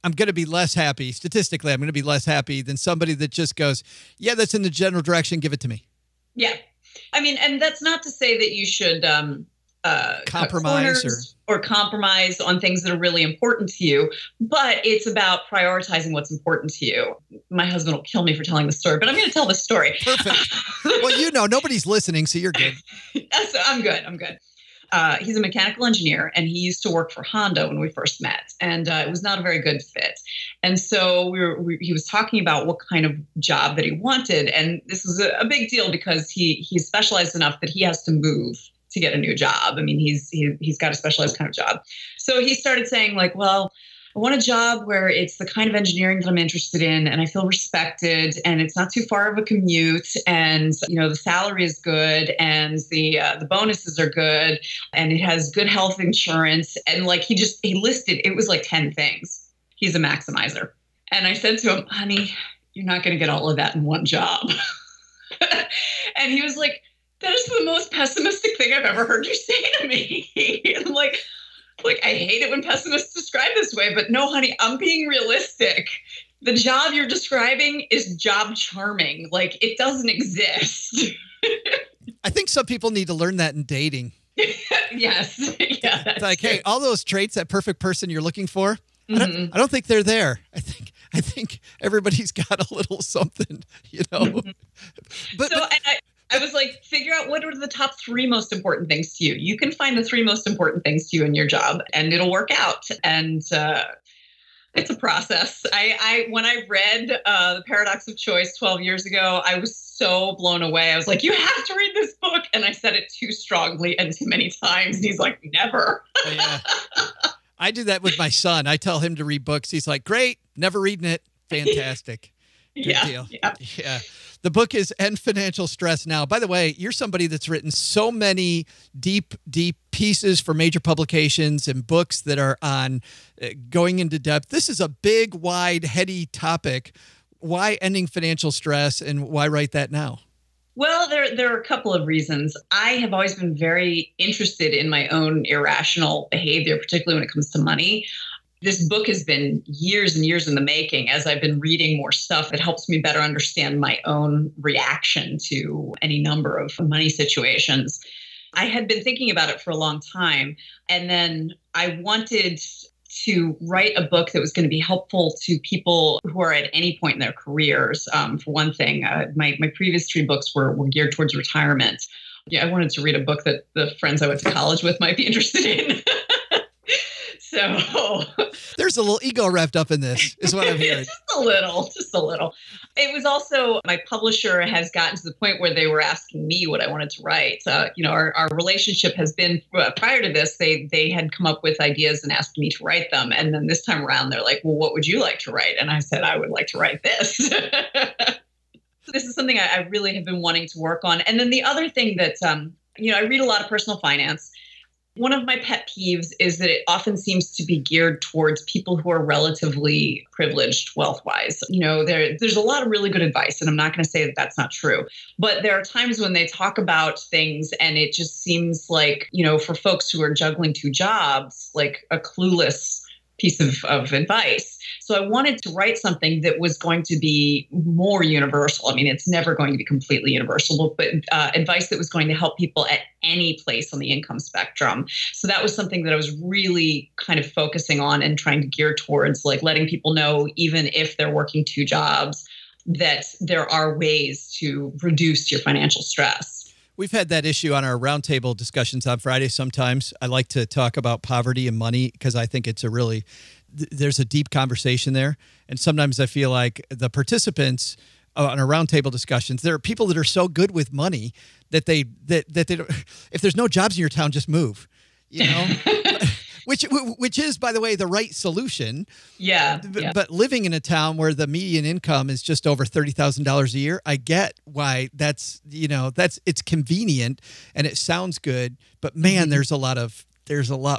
I'm going to be less happy. Statistically, I'm going to be less happy than somebody that just goes, yeah, that's in the general direction. Give it to me. Yeah. I mean, and that's not to say that you should compromise on things that are really important to you, but it's about prioritizing what's important to you. My husband will kill me for telling the story, but I'm going to tell the story. Perfect. Well, you know, nobody's listening, so you're good. So I'm good. I'm good. He's a mechanical engineer, and he used to work for Honda when we first met, and it was not a very good fit. And so he was talking about what kind of job that he wanted, and this is a big deal because he specialized enough that he has to move to get a new job. I mean, he's got a specialized kind of job. So he started saying like, well, I want a job where it's the kind of engineering that I'm interested in and I feel respected and it's not too far of a commute and, you know, the salary is good and the bonuses are good and it has good health insurance. And like, he listed, it was like 10 things. He's a maximizer. And I said to him, honey, you're not going to get all of that in one job. And he was like, that is the most pessimistic thing I've ever heard you say to me. I'm like, I hate it when pessimists describe this way, but no, honey, I'm being realistic. The job you're describing is job charming. Like, it doesn't exist. I think some people need to learn that in dating. Yes. Yeah, it's like, hey, all those traits, that perfect person you're looking for, I don't think they're there. I think everybody's got a little something, you know. But I was like, figure out what are the top 3 most important things to you. You can find the 3 most important things to you in your job and it'll work out. And it's a process. When I read The Paradox of Choice 12 years ago, I was so blown away. I was like, you have to read this book. And I said it too strongly and too many times. And he's like, never. Yeah. I do that with my son. I tell him to read books. He's like, great, never reading it. Fantastic. Good deal. The book is End Financial Stress Now. By the way, you're somebody that's written so many deep pieces for major publications and books that are on going into depth. This is a big, wide, heady topic. Why ending financial stress and why write that now? Well, there are a couple of reasons. I have always been very interested in my own irrational behavior, particularly when it comes to money. This book has been years and years in the making. As I've been reading more stuff, it helps me better understand my own reaction to any number of money situations. I had been thinking about it for a long time, and then I wanted to write a book that was going to be helpful to people who are at any point in their careers. For one thing, my previous three books were geared towards retirement. Yeah, I wanted to read a book that the friends I went to college with might be interested in. So there's a little ego wrapped up in this, is what I'm hearing. Just a little. It was also, my publisher has gotten to the point where they were asking me what I wanted to write. Our relationship has been, prior to this, they had come up with ideas and asked me to write them. And then this time around, they're like, well, what would you like to write? And I said, I would like to write this. This is something I really have been wanting to work on. And then the other thing that, I read a lot of personal finance. One of my pet peeves is that it often seems to be geared towards people who are relatively privileged wealth-wise. There's a lot of really good advice, and I'm not going to say that that's not true. But there are times when they talk about things, and it just seems like, for folks who are juggling two jobs, like a clueless piece of advice. So I wanted to write something that was going to be more universal. I mean, it's never going to be completely universal, but advice that was going to help people at any place on the income spectrum. So that was something that I was really kind of focusing on and trying to gear towards, like letting people know, even if they're working two jobs, that there are ways to reduce your financial stress. We've had that issue on our roundtable discussions on Friday sometimes. I like to talk about poverty and money because I think it's there's a deep conversation there. And sometimes I feel like the participants on our roundtable discussions, there are people that are so good with money that they don't, if there's no jobs in your town, just move, Which is, by the way, the right solution. Yeah. But living in a town where the median income is just over $30,000 a year, I get why that's, it's convenient and it sounds good, but man, there's a lot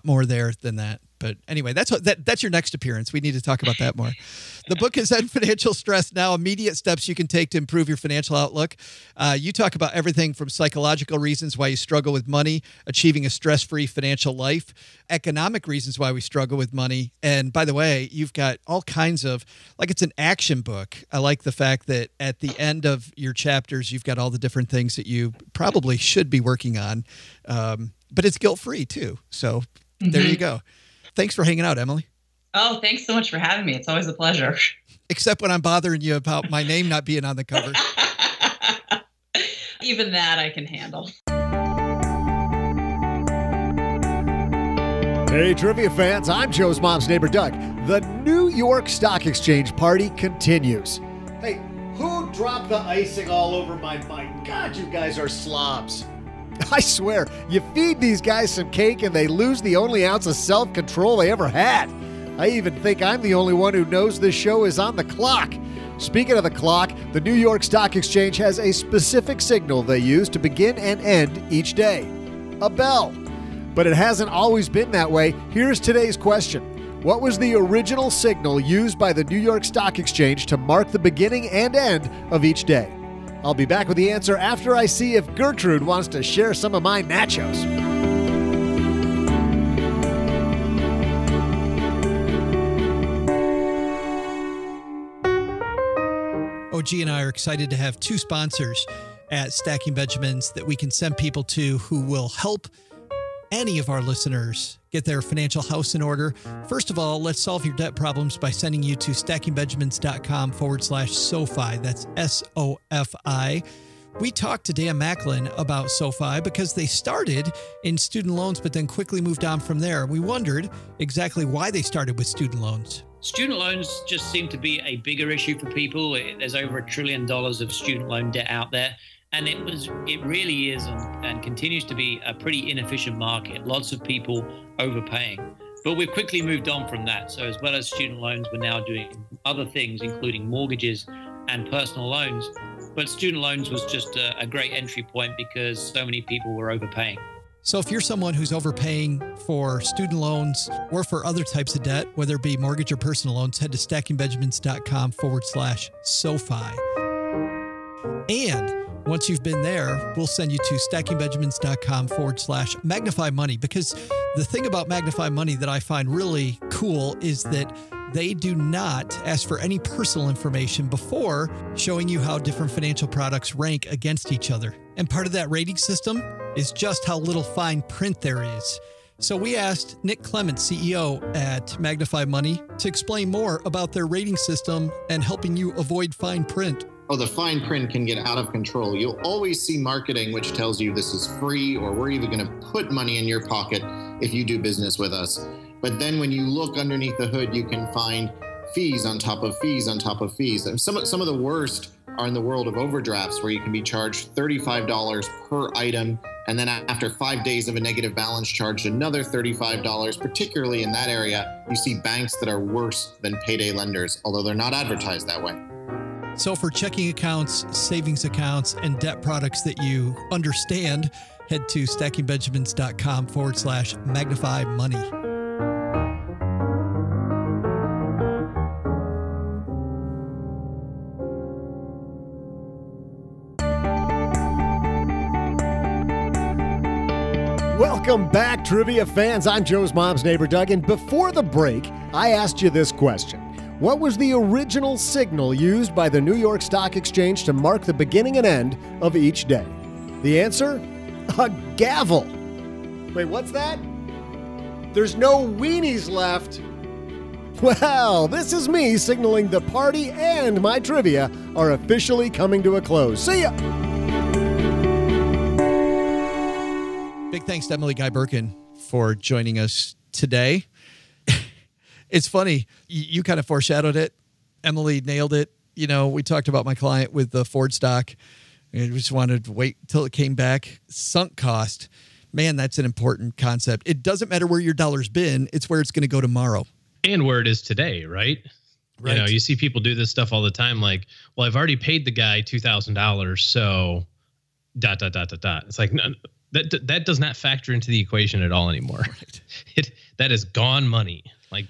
more there than that. But anyway, that's your next appearance. We need to talk about that more. The book is End Financial Stress Now, Immediate Steps You Can Take to Improve Your Financial Outlook. You talk about everything from psychological reasons why you struggle with money, achieving a stress-free financial life, economic reasons why we struggle with money. And by the way, you've got all kinds of, like it's an action book. I like the fact that at the end of your chapters, you've got all the different things that you probably should be working on. But it's guilt-free too. So there you go. Thanks for hanging out, Emily. Oh, thanks so much for having me. It's always a pleasure. Except when I'm bothering you about my name not being on the cover. Even that I can handle. Hey, trivia fans. I'm Joe's mom's neighbor, Doug. The New York Stock Exchange party continues. Hey, who dropped the icing all over my mic? God, you guys are slobs. I swear, you feed these guys some cake and they lose the only ounce of self-control they ever had. I even think I'm the only one who knows this show is on the clock. Speaking of the clock, the New York Stock Exchange has a specific signal they use to begin and end each day. A bell. But it hasn't always been that way. Here's today's question. What was the original signal used by the New York Stock Exchange to mark the beginning and end of each day? I'll be back with the answer after I see if Gertrude wants to share some of my nachos. OG and I are excited to have two sponsors at Stacking Benjamins that we can send people to who will help any of our listeners get their financial house in order. First of all, let's solve your debt problems by sending you to stackingbenjamins.com/SoFi. That's SOFI. We talked to Dan Macklin about SoFi because they started in student loans, but then quickly moved on from there. We wondered exactly why they started with student loans. Student loans just seem to be a bigger issue for people. There's over $1 trillion of student loan debt out there. And it really is and continues to be a pretty inefficient market. Lots of people overpaying. But we've quickly moved on from that. So as well as student loans, we're now doing other things, including mortgages and personal loans. But student loans was just a great entry point because so many people were overpaying. So if you're someone who's overpaying for student loans or for other types of debt, whether it be mortgage or personal loans, head to stackingbenjamins.com/SoFi. And Once you've been there, we'll send you to stackingbenjamins.com/Magnify Money, because the thing about Magnify Money that I find really cool is that they do not ask for any personal information before showing you how different financial products rank against each other. And part of that rating system is just how little fine print there is. So we asked Nick Clements, CEO at Magnify Money, to explain more about their rating system and helping you avoid fine print. Oh, the fine print can get out of control. You'll always see marketing which tells you this is free or we're even going to put money in your pocket if you do business with us. But then when you look underneath the hood, you can find fees on top of fees on top of fees. And some of the worst are in the world of overdrafts, where you can be charged $35 per item. And then after 5 days of a negative balance, charged another $35, particularly in that area. You see banks that are worse than payday lenders, although they're not advertised that way. So for checking accounts, savings accounts, and debt products that you understand, head to stackingbenjamins.com/Magnify Money. Welcome back, trivia fans. I'm Joe's mom's neighbor, Doug, and before the break, I asked you this question. What was the original signal used by the New York Stock Exchange to mark the beginning and end of each day? The answer? A gavel. Wait, what's that? There's no weenies left. Well, this is me signaling the party and my trivia are officially coming to a close. See ya! Big thanks to Emily Guy Birken for joining us today. It's funny. You kind of foreshadowed it. Emily nailed it. You know, we talked about my client with the Ford stock. I just wanted to wait till it came back. Sunk cost. Man, that's an important concept. It doesn't matter where your dollar's been. It's where it's going to go tomorrow. And where it is today, right? Right. You know, you see people do this stuff all the time. Like, well, I've already paid the guy $2,000. So ... It's like, no. That does not factor into the equation at all anymore. Right. That is gone money. Like,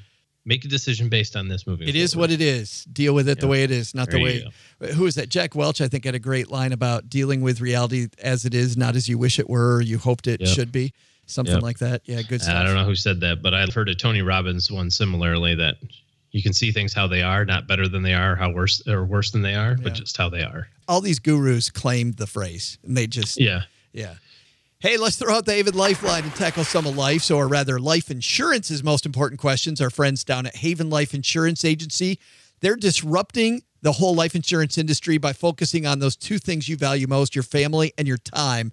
make a decision based on this moving forward. Is what it is. Deal with it the way it is, not the way. Who is that? Jack Welch, I think, had a great line about dealing with reality as it is, not as you wish it were or you hoped it should be. Something like that. Yeah, good stuff. I don't know who said that, but I've heard a Tony Robbins one similarly, that you can see things how they are, not better than they are, worse than they are, but just how they are. All these gurus claimed the phrase, and they just... Yeah. Hey, let's throw out the Haven Lifeline and tackle some of life's, or rather life insurance's, most important questions. Our friends down at Haven Life Insurance Agency, they're disrupting the whole life insurance industry by focusing on those two things you value most, your family and your time.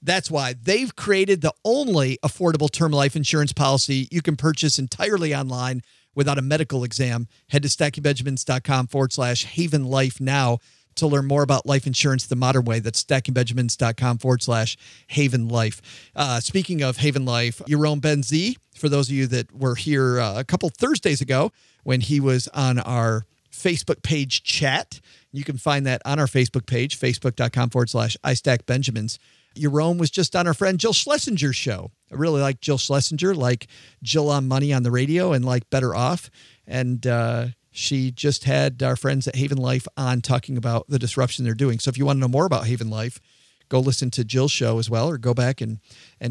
That's why they've created the only affordable term life insurance policy you can purchase entirely online without a medical exam. Head to stackingbenjamins.com/Haven Life now to learn more about life insurance the modern way. That's stackingbenjamins.com/Haven Life. Speaking of Haven Life, Yaron Ben-Zvi, for those of you that were here a couple Thursdays ago when he was on our Facebook page chat, you can find that on our Facebook page, facebook.com/iStackBenjamins. Yaron was just on our friend Jill Schlesinger's show. I really like Jill Schlesinger, like Jill on Money on the radio and like Better Off. And, she just had our friends at Haven Life on talking about the disruption they're doing. So if you want to know more about Haven Life, go listen to Jill's show as well, or go back and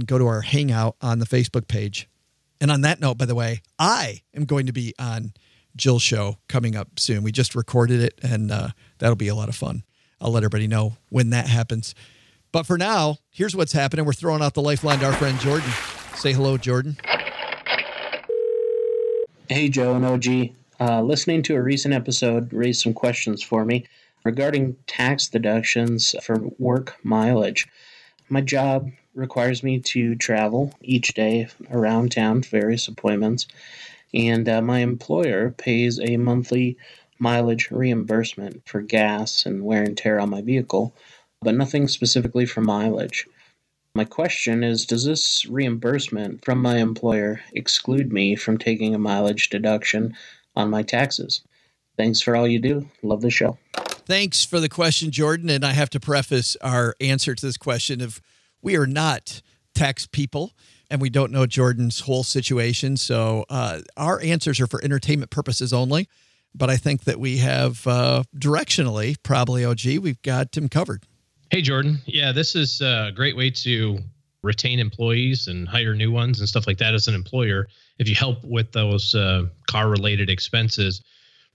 go to our hangout on the Facebook page. And on that note, by the way, I am going to be on Jill's show coming up soon. We just recorded it, and that'll be a lot of fun. I'll let everybody know when that happens. But for now, here's what's happening. We're throwing out the lifeline to our friend Jordan. Say hello, Jordan. Hey, Joe and OG. Listening to a recent episode raised some questions for me regarding tax deductions for work mileage. My job requires me to travel each day around town, various appointments, and my employer pays a monthly mileage reimbursement for gas and wear and tear on my vehicle, but nothing specifically for mileage. My question is, does this reimbursement from my employer exclude me from taking a mileage deduction on my taxes? Thanks for all you do. Love the show. Thanks for the question, Jordan. And I have to preface our answer to this question of, we are not tax people and we don't know Jordan's whole situation. So our answers are for entertainment purposes only, but I think that we have directionally, probably, OG, we've got him covered. Hey, Jordan. Yeah, this is a great way to retain employees and hire new ones and stuff like that as an employer. If you help with those car-related expenses,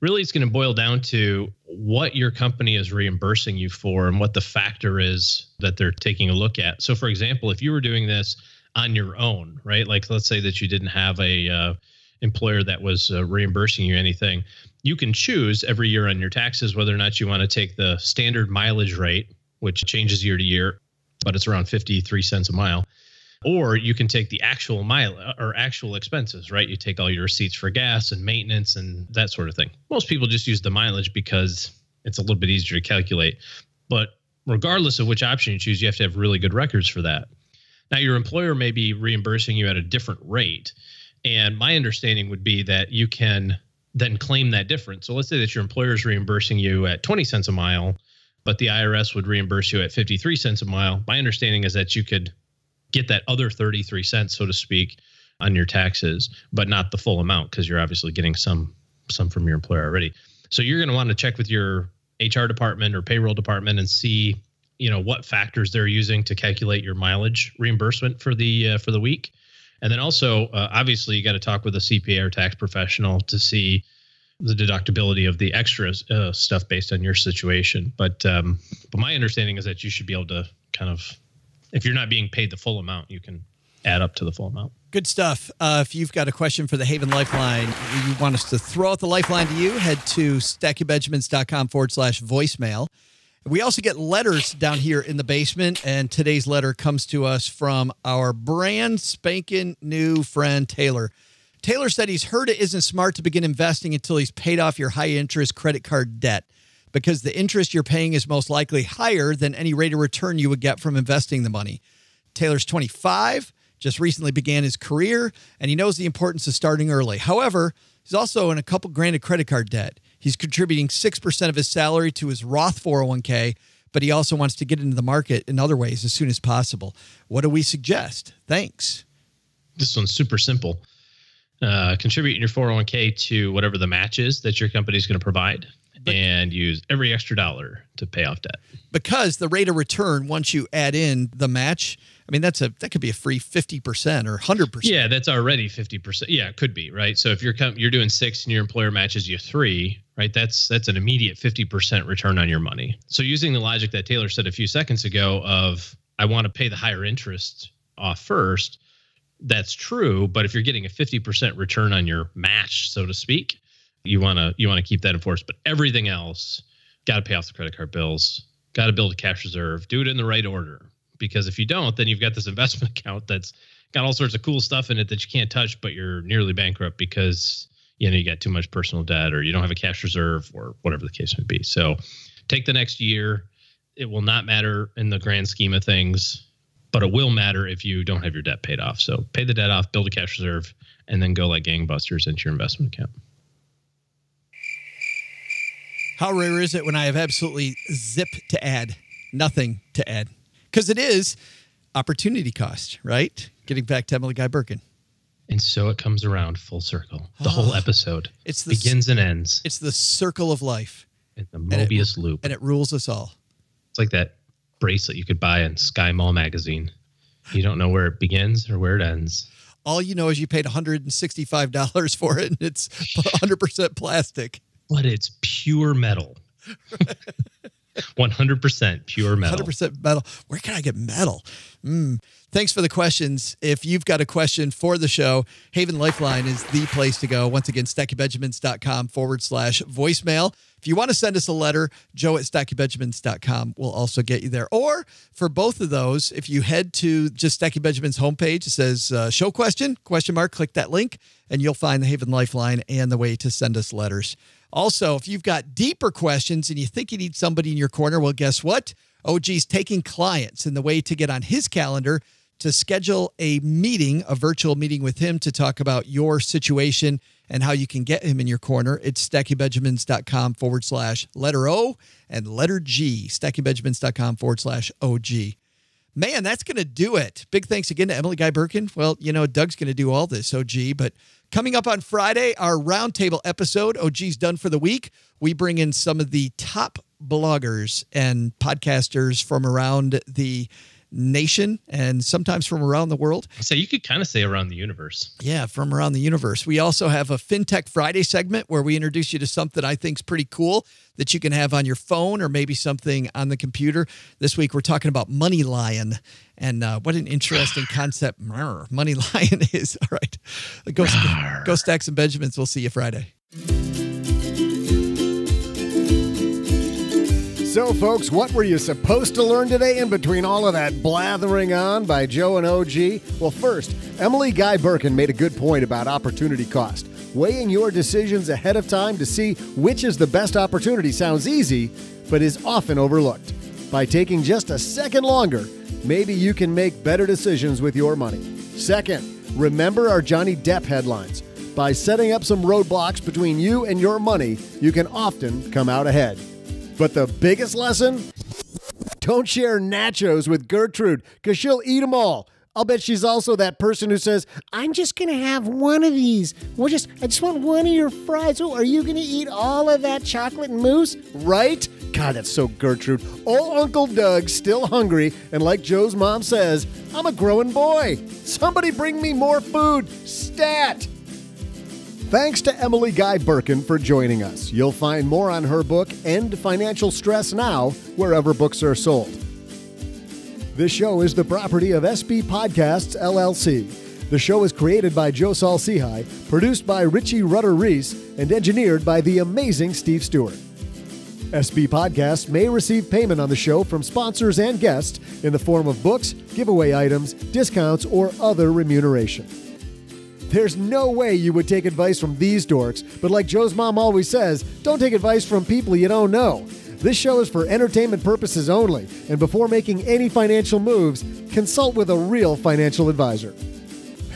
really it's going to boil down to what your company is reimbursing you for and what the factor is that they're taking a look at. So, for example, if you were doing this on your own, right? Like, let's say that you didn't have a employer that was reimbursing you anything. You can choose every year on your taxes whether or not you want to take the standard mileage rate, which changes year to year, but it's around 53 cents a mile. Or you can take the actual mile or actual expenses, right? You take all your receipts for gas and maintenance and that sort of thing. Most people just use the mileage because it's a little bit easier to calculate. But regardless of which option you choose, you have to have really good records for that. Now, your employer may be reimbursing you at a different rate. And my understanding would be that you can then claim that difference. So let's say that your employer is reimbursing you at 20 cents a mile, but the IRS would reimburse you at 53 cents a mile. My understanding is that you could get that other 33 cents, so to speak, on your taxes, but not the full amount because you're obviously getting some from your employer already. So you're going to want to check with your HR department or payroll department and see, you know, what factors they're using to calculate your mileage reimbursement for the week. And then also, obviously, you got to talk with a CPA or tax professional to see the deductibility of the extra stuff based on your situation. But my understanding is that you should be able to kind of, if you're not being paid the full amount, you can add up to the full amount. Good stuff. If you've got a question for the Haven Lifeline, you want us to throw out the lifeline to you, head to stackingbenjamins.com/voicemail. We also get letters down here in the basement, and today's letter comes to us from our brand spanking new friend, Taylor. Taylor said he's heard it isn't smart to begin investing until he's paid off your high-interest credit card debt because the interest you're paying is most likely higher than any rate of return you would get from investing the money. Taylor's 25, just recently began his career, and he knows the importance of starting early. However, he's also in a couple grand of credit card debt. He's contributing 6% of his salary to his Roth 401k, but he also wants to get into the market in other ways as soon as possible. What do we suggest? Thanks. This one's super simple. Contribute in your 401k to whatever the match is that your company is going to provide and use every extra dollar to pay off debt. Because the rate of return, once you add in the match, I mean, that could be a free 50% or 100%. Yeah, that's already 50%. Yeah, it could be, right? So if you're doing 6 and your employer matches you 3, right? That's an immediate 50% return on your money. So using the logic that Taylor said a few seconds ago of, I want to pay the higher interest off first, that's true. But if you're getting a 50% return on your match, so to speak, you want to keep that enforced. But everything else, got to pay off the credit card bills, got to build a cash reserve, do it in the right order. Because if you don't, then you've got this investment account that's got all sorts of cool stuff in it that you can't touch, but you're nearly bankrupt because, you know, you got too much personal debt or you don't have a cash reserve or whatever the case may be. So take the next year. It will not matter in the grand scheme of things, but it will matter if you don't have your debt paid off. So pay the debt off, build a cash reserve, and then go like gangbusters into your investment account. How rare is it when I have absolutely zip to add, nothing to add? Because it is opportunity cost, right? Getting back to Emily Guy Birken. And so it comes around full circle. The whole episode begins and ends. It's the circle of life. It's the Mobius loop. And it rules us all. It's like that bracelet you could buy in Sky Mall magazine. You don't know where it begins or where it ends. All you know is you paid $165 for it, and it's 100% plastic. But it's pure metal. 100% pure metal. 100% metal. Where can I get metal? Thanks for the questions. If you've got a question for the show, Haven Lifeline is the place to go. Once again, stackybenjamins.com/voicemail. If you want to send us a letter, joe@stackybenjamins.com will also get you there. Or for both of those, if you head to just Stacky Benjamin's homepage, it says show question mark, click that link, and you'll find the Haven Lifeline and the way to send us letters. Also, if you've got deeper questions and you think you need somebody in your corner, well, guess what? OG's taking clients, and the way to get on his calendar to schedule a meeting, a virtual meeting with him to talk about your situation and how you can get him in your corner. It's stackybenjamins.com/letter O and letter G, stackybenjamins.com/OG. Man, that's going to do it. Big thanks again to Emily Guy Birken. Well, you know, Doug's going to do all this, OG, but coming up on Friday, our roundtable episode, OG's done for the week. We bring in some of the top bloggers and podcasters from around the nation and sometimes from around the world. So you could kind of say around the universe. Yeah, from around the universe. We also have a FinTech Friday segment where we introduce you to something I think is pretty cool that you can have on your phone or maybe something on the computer. This week, we're talking about Money Lion. And what an interesting concept Money Lion is. All right. Go stack some Benjamins. We'll see you Friday. So, folks, what were you supposed to learn today in between all of that blathering on by Joe and OG? Well, first, Emily Guy Birken made a good point about opportunity cost. Weighing your decisions ahead of time to see which is the best opportunity sounds easy, but is often overlooked. By taking just a second longer, maybe you can make better decisions with your money. Second, remember our Johnny Depp headlines. By setting up some roadblocks between you and your money, you can often come out ahead. But the biggest lesson? Don't share nachos with Gertrude, because she'll eat them all. I'll bet she's also that person who says, I'm just going to have one of these. I just want one of your fries. Oh, are you going to eat all of that chocolate mousse? Right? God, that's so Gertrude. Old Uncle Doug's still hungry, and like Joe's mom says, I'm a growing boy. Somebody bring me more food. Stat! Thanks to Emily Guy Birken for joining us. You'll find more on her book, End Financial Stress Now, wherever books are sold. This show is the property of SB Podcasts, LLC. The show is created by Joe Saul-Sehy, produced by Richie Rutter-Reese, and engineered by the amazing Steve Stewart. SB Podcasts may receive payment on the show from sponsors and guests in the form of books, giveaway items, discounts, or other remuneration. There's no way you would take advice from these dorks, but like Joe's mom always says, don't take advice from people you don't know. This show is for entertainment purposes only, and before making any financial moves, consult with a real financial advisor.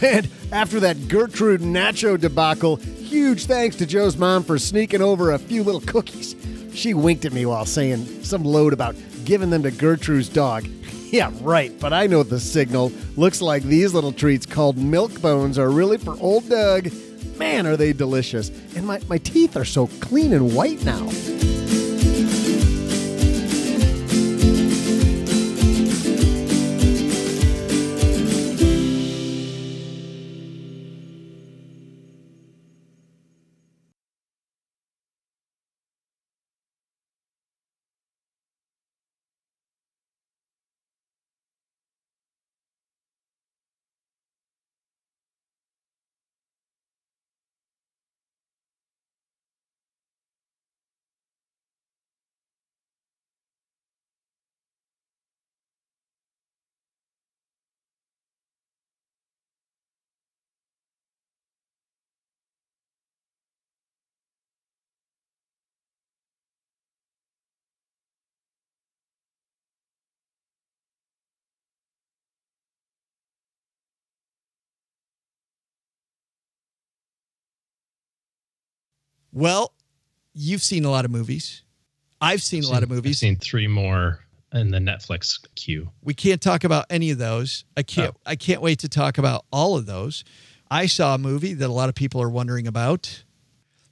And after that Gertrude nacho debacle, huge thanks to Joe's mom for sneaking over a few little cookies. She winked at me while saying some load about giving them to Gertrude's dog. Yeah, right, but I know the signal. Looks like these little treats called milk bones are really for old Doug. Man, are they delicious. And my teeth are so clean and white now. Well, you've seen a lot of movies. I've seen a lot of movies. I've seen three more in the Netflix queue. We can't talk about any of those. I can't wait to talk about all of those. I saw a movie that a lot of people are wondering about.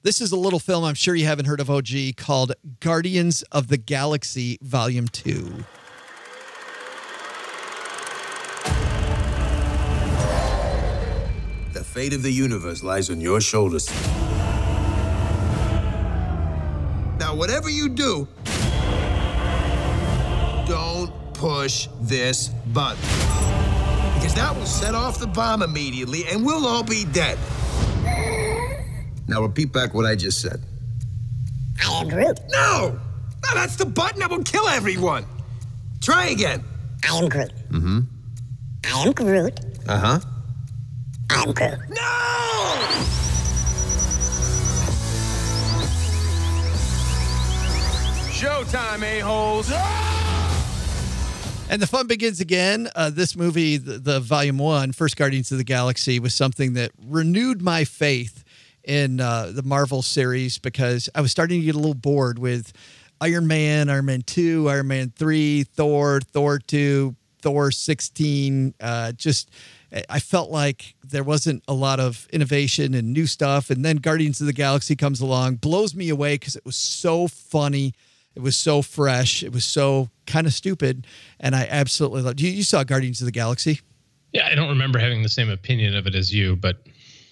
This is a little film I'm sure you haven't heard of, OG, called Guardians of the Galaxy Volume 2. The fate of the universe lies on your shoulders. Now, whatever you do, don't push this button. Because that will set off the bomb immediately, and we'll all be dead. Now, repeat back what I just said. I am Groot. No! No, that's the button that will kill everyone. Try again. I am Groot. Mm-hmm. I am Groot. Uh-huh. I am Groot. No! Showtime, a-holes. And the fun begins again. This movie, the Volume 1, First Guardians of the Galaxy, was something that renewed my faith in the Marvel series because I was starting to get a little bored with Iron Man, Iron Man 2, Iron Man 3, Thor, Thor 2, Thor 16. I felt like there wasn't a lot of innovation and new stuff. And then Guardians of the Galaxy comes along, blows me away because it was so funny. It was so fresh. It was so kind of stupid. And I absolutely loved it. You saw Guardians of the Galaxy. Yeah, I don't remember having the same opinion of it as you, but...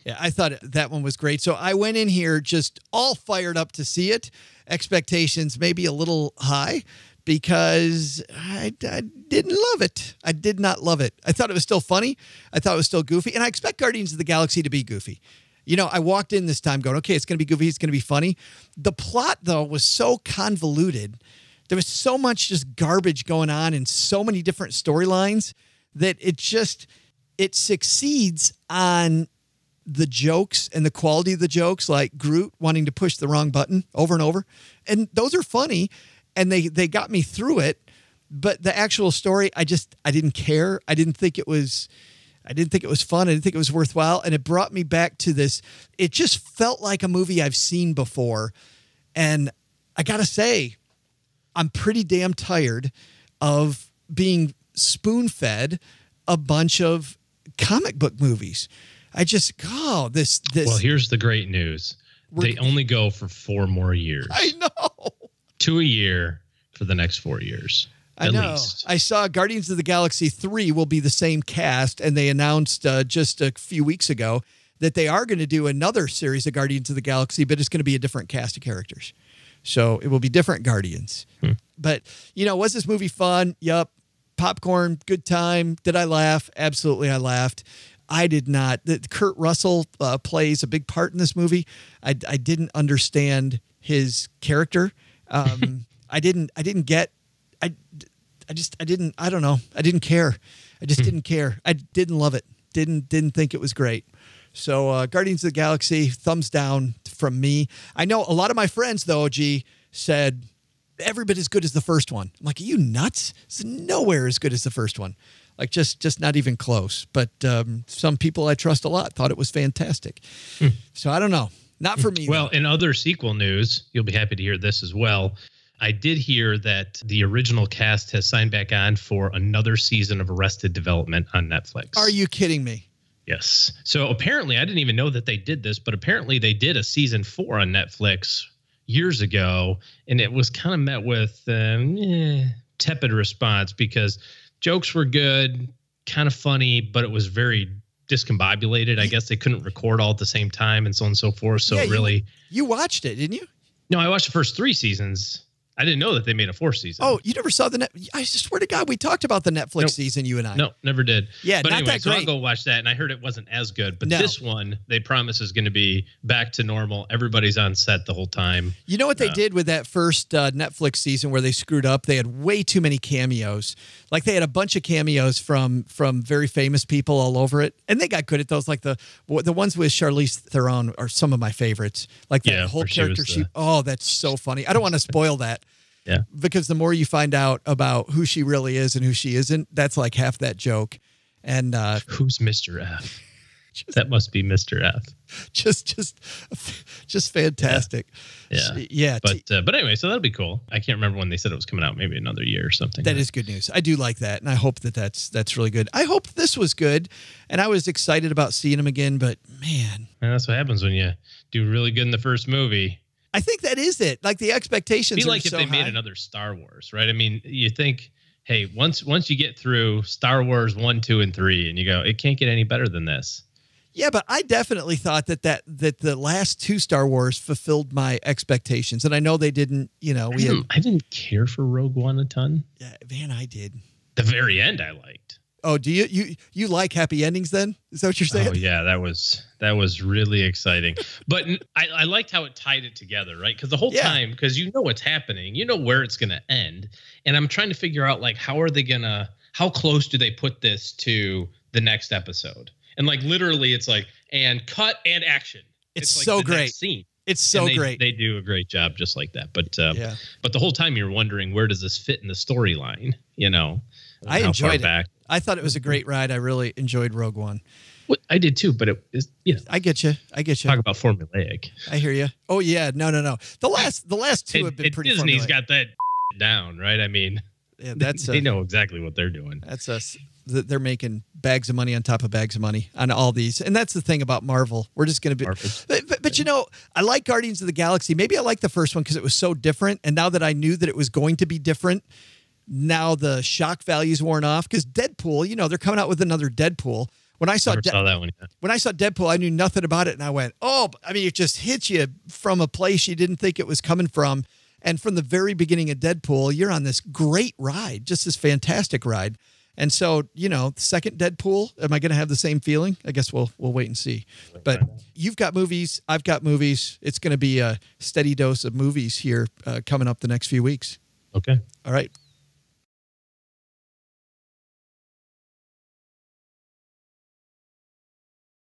yeah, I thought that one was great. So I went in here just all fired up to see it. Expectations maybe a little high because I didn't love it. I did not love it. I thought it was still funny. I thought it was still goofy. And I expect Guardians of the Galaxy to be goofy. You know, I walked in this time going, okay, it's going to be goofy. It's going to be funny. The plot, though, was so convoluted. There was so much just garbage going on in so many different storylines that it just, it succeeds on... the jokes and the quality of the jokes, like Groot wanting to push the wrong button over and over. And those are funny. And they got me through it. But the actual story, I didn't care. I didn't think it was fun. I didn't think it was worthwhile. And it brought me back to this. It just felt like a movie I've seen before. And I got to say, I'm pretty damn tired of being spoon-fed a bunch of comic book movies. I just this. Well, here's the great news. They only go for 4 more years. I know. 2 a year for the next 4 years. I know. At least. I saw Guardians of the Galaxy 3 will be the same cast, and they announced just a few weeks ago that they are going to do another series of Guardians of the Galaxy, but it's going to be a different cast of characters. So it will be different Guardians. Hmm. But, you know, was this movie fun? Yup. Popcorn, good time. Did I laugh? Absolutely, I laughed. I did not. Kurt Russell plays a big part in this movie. I didn't understand his character. I don't know. I didn't care. I just didn't care. I didn't love it. Didn't think it was great. So Guardians of the Galaxy, thumbs down from me. I know a lot of my friends, though, OG, said every bit as good as the first one. I'm like, are you nuts? It's nowhere as good as the first one. Like just not even close. But some people I trust a lot thought it was fantastic. So I don't know. Not for me. Well, in other sequel news, you'll be happy to hear this as well. I did hear that the original cast has signed back on for another season of Arrested Development on Netflix. Are you kidding me? Yes. So apparently, I didn't even know that they did this, but apparently they did a season 4 on Netflix years ago. And it was kind of met with tepid response because... jokes were good, kind of funny, but it was very discombobulated. I guess they couldn't record all at the same time and so on and so forth. So yeah, really. You watched it, didn't you? No, I watched the first 3 seasons. I didn't know that they made a 4th season. Oh, you never saw the Netflix? I swear to God, we talked about the Netflix season, you and I. No, never did. Yeah, but anyway, so I'll go watch that. And I heard it wasn't as good. But this one, they promise is going to be back to normal. Everybody's on set the whole time. You know what they did with that first Netflix season where they screwed up? They had way too many cameos. Like they had a bunch of cameos from very famous people all over it. And they got good at those. Like the ones with Charlize Theron are some of my favorites. Like that whole character sheet. Oh, that's so funny. I don't want to spoil that. Yeah, because the more you find out about who she really is and who she isn't, that's like half that joke. And who's Mr. F? That must be Mr. F. Just fantastic. Yeah. Yeah. But anyway, so that'll be cool. I can't remember when they said it was coming out, maybe another year or something. That is good news. I do like that. And I hope that that's really good. I hope this was good. And I was excited about seeing him again, but man. And that's what happens when you do really good in the first movie. I think that is it. Like the expectations are so high. It'd be like if they made another Star Wars, right? I mean, you think, hey, once you get through Star Wars 1, 2, and 3, and you go, it can't get any better than this. Yeah, but I definitely thought that the last 2 Star Wars fulfilled my expectations, and I know they didn't. You know, I didn't care for Rogue One a ton. Yeah, man, I did. The very end, I liked. Oh, do you like happy endings then? Is that what you're saying? Oh yeah, that was really exciting. But I liked how it tied it together, right? Because the whole time, because you know what's happening, you know where it's gonna end, and I'm trying to figure out like how close do they put this to the next episode? And like literally, it's like and cut and action. It's like so great. Next scene. It's so great. They do a great job just like that. But but the whole time you're wondering where does this fit in the storyline? You know, I enjoyed it. I thought it was a great ride. I really enjoyed Rogue One. Well, I did too, but I get you. I get you. Talk about formulaic. I hear you. Oh yeah, no. The last 2 have been pretty. Disney's formulaic. Got that down, right? I mean, yeah, they know exactly what they're doing. That's us. they're making bags of money on top of bags of money on all these. And that's the thing about Marvel. We're just going to be, but you know, I like Guardians of the Galaxy. Maybe I like the first one because it was so different. And now that I knew that it was going to be different, now the shock value's worn off because Deadpool, you know, they're coming out with another Deadpool. When I saw, that one, yeah. When I saw Deadpool, I knew nothing about it. And I went, oh, I mean, it just hits you from a place you didn't think it was coming from. And from the very beginning of Deadpool, you're on this great ride, just this fantastic ride. And so, you know, second Deadpool, am I going to have the same feeling? I guess we'll wait and see. But you've got movies. I've got movies. It's going to be a steady dose of movies here coming up the next few weeks. Okay. All right.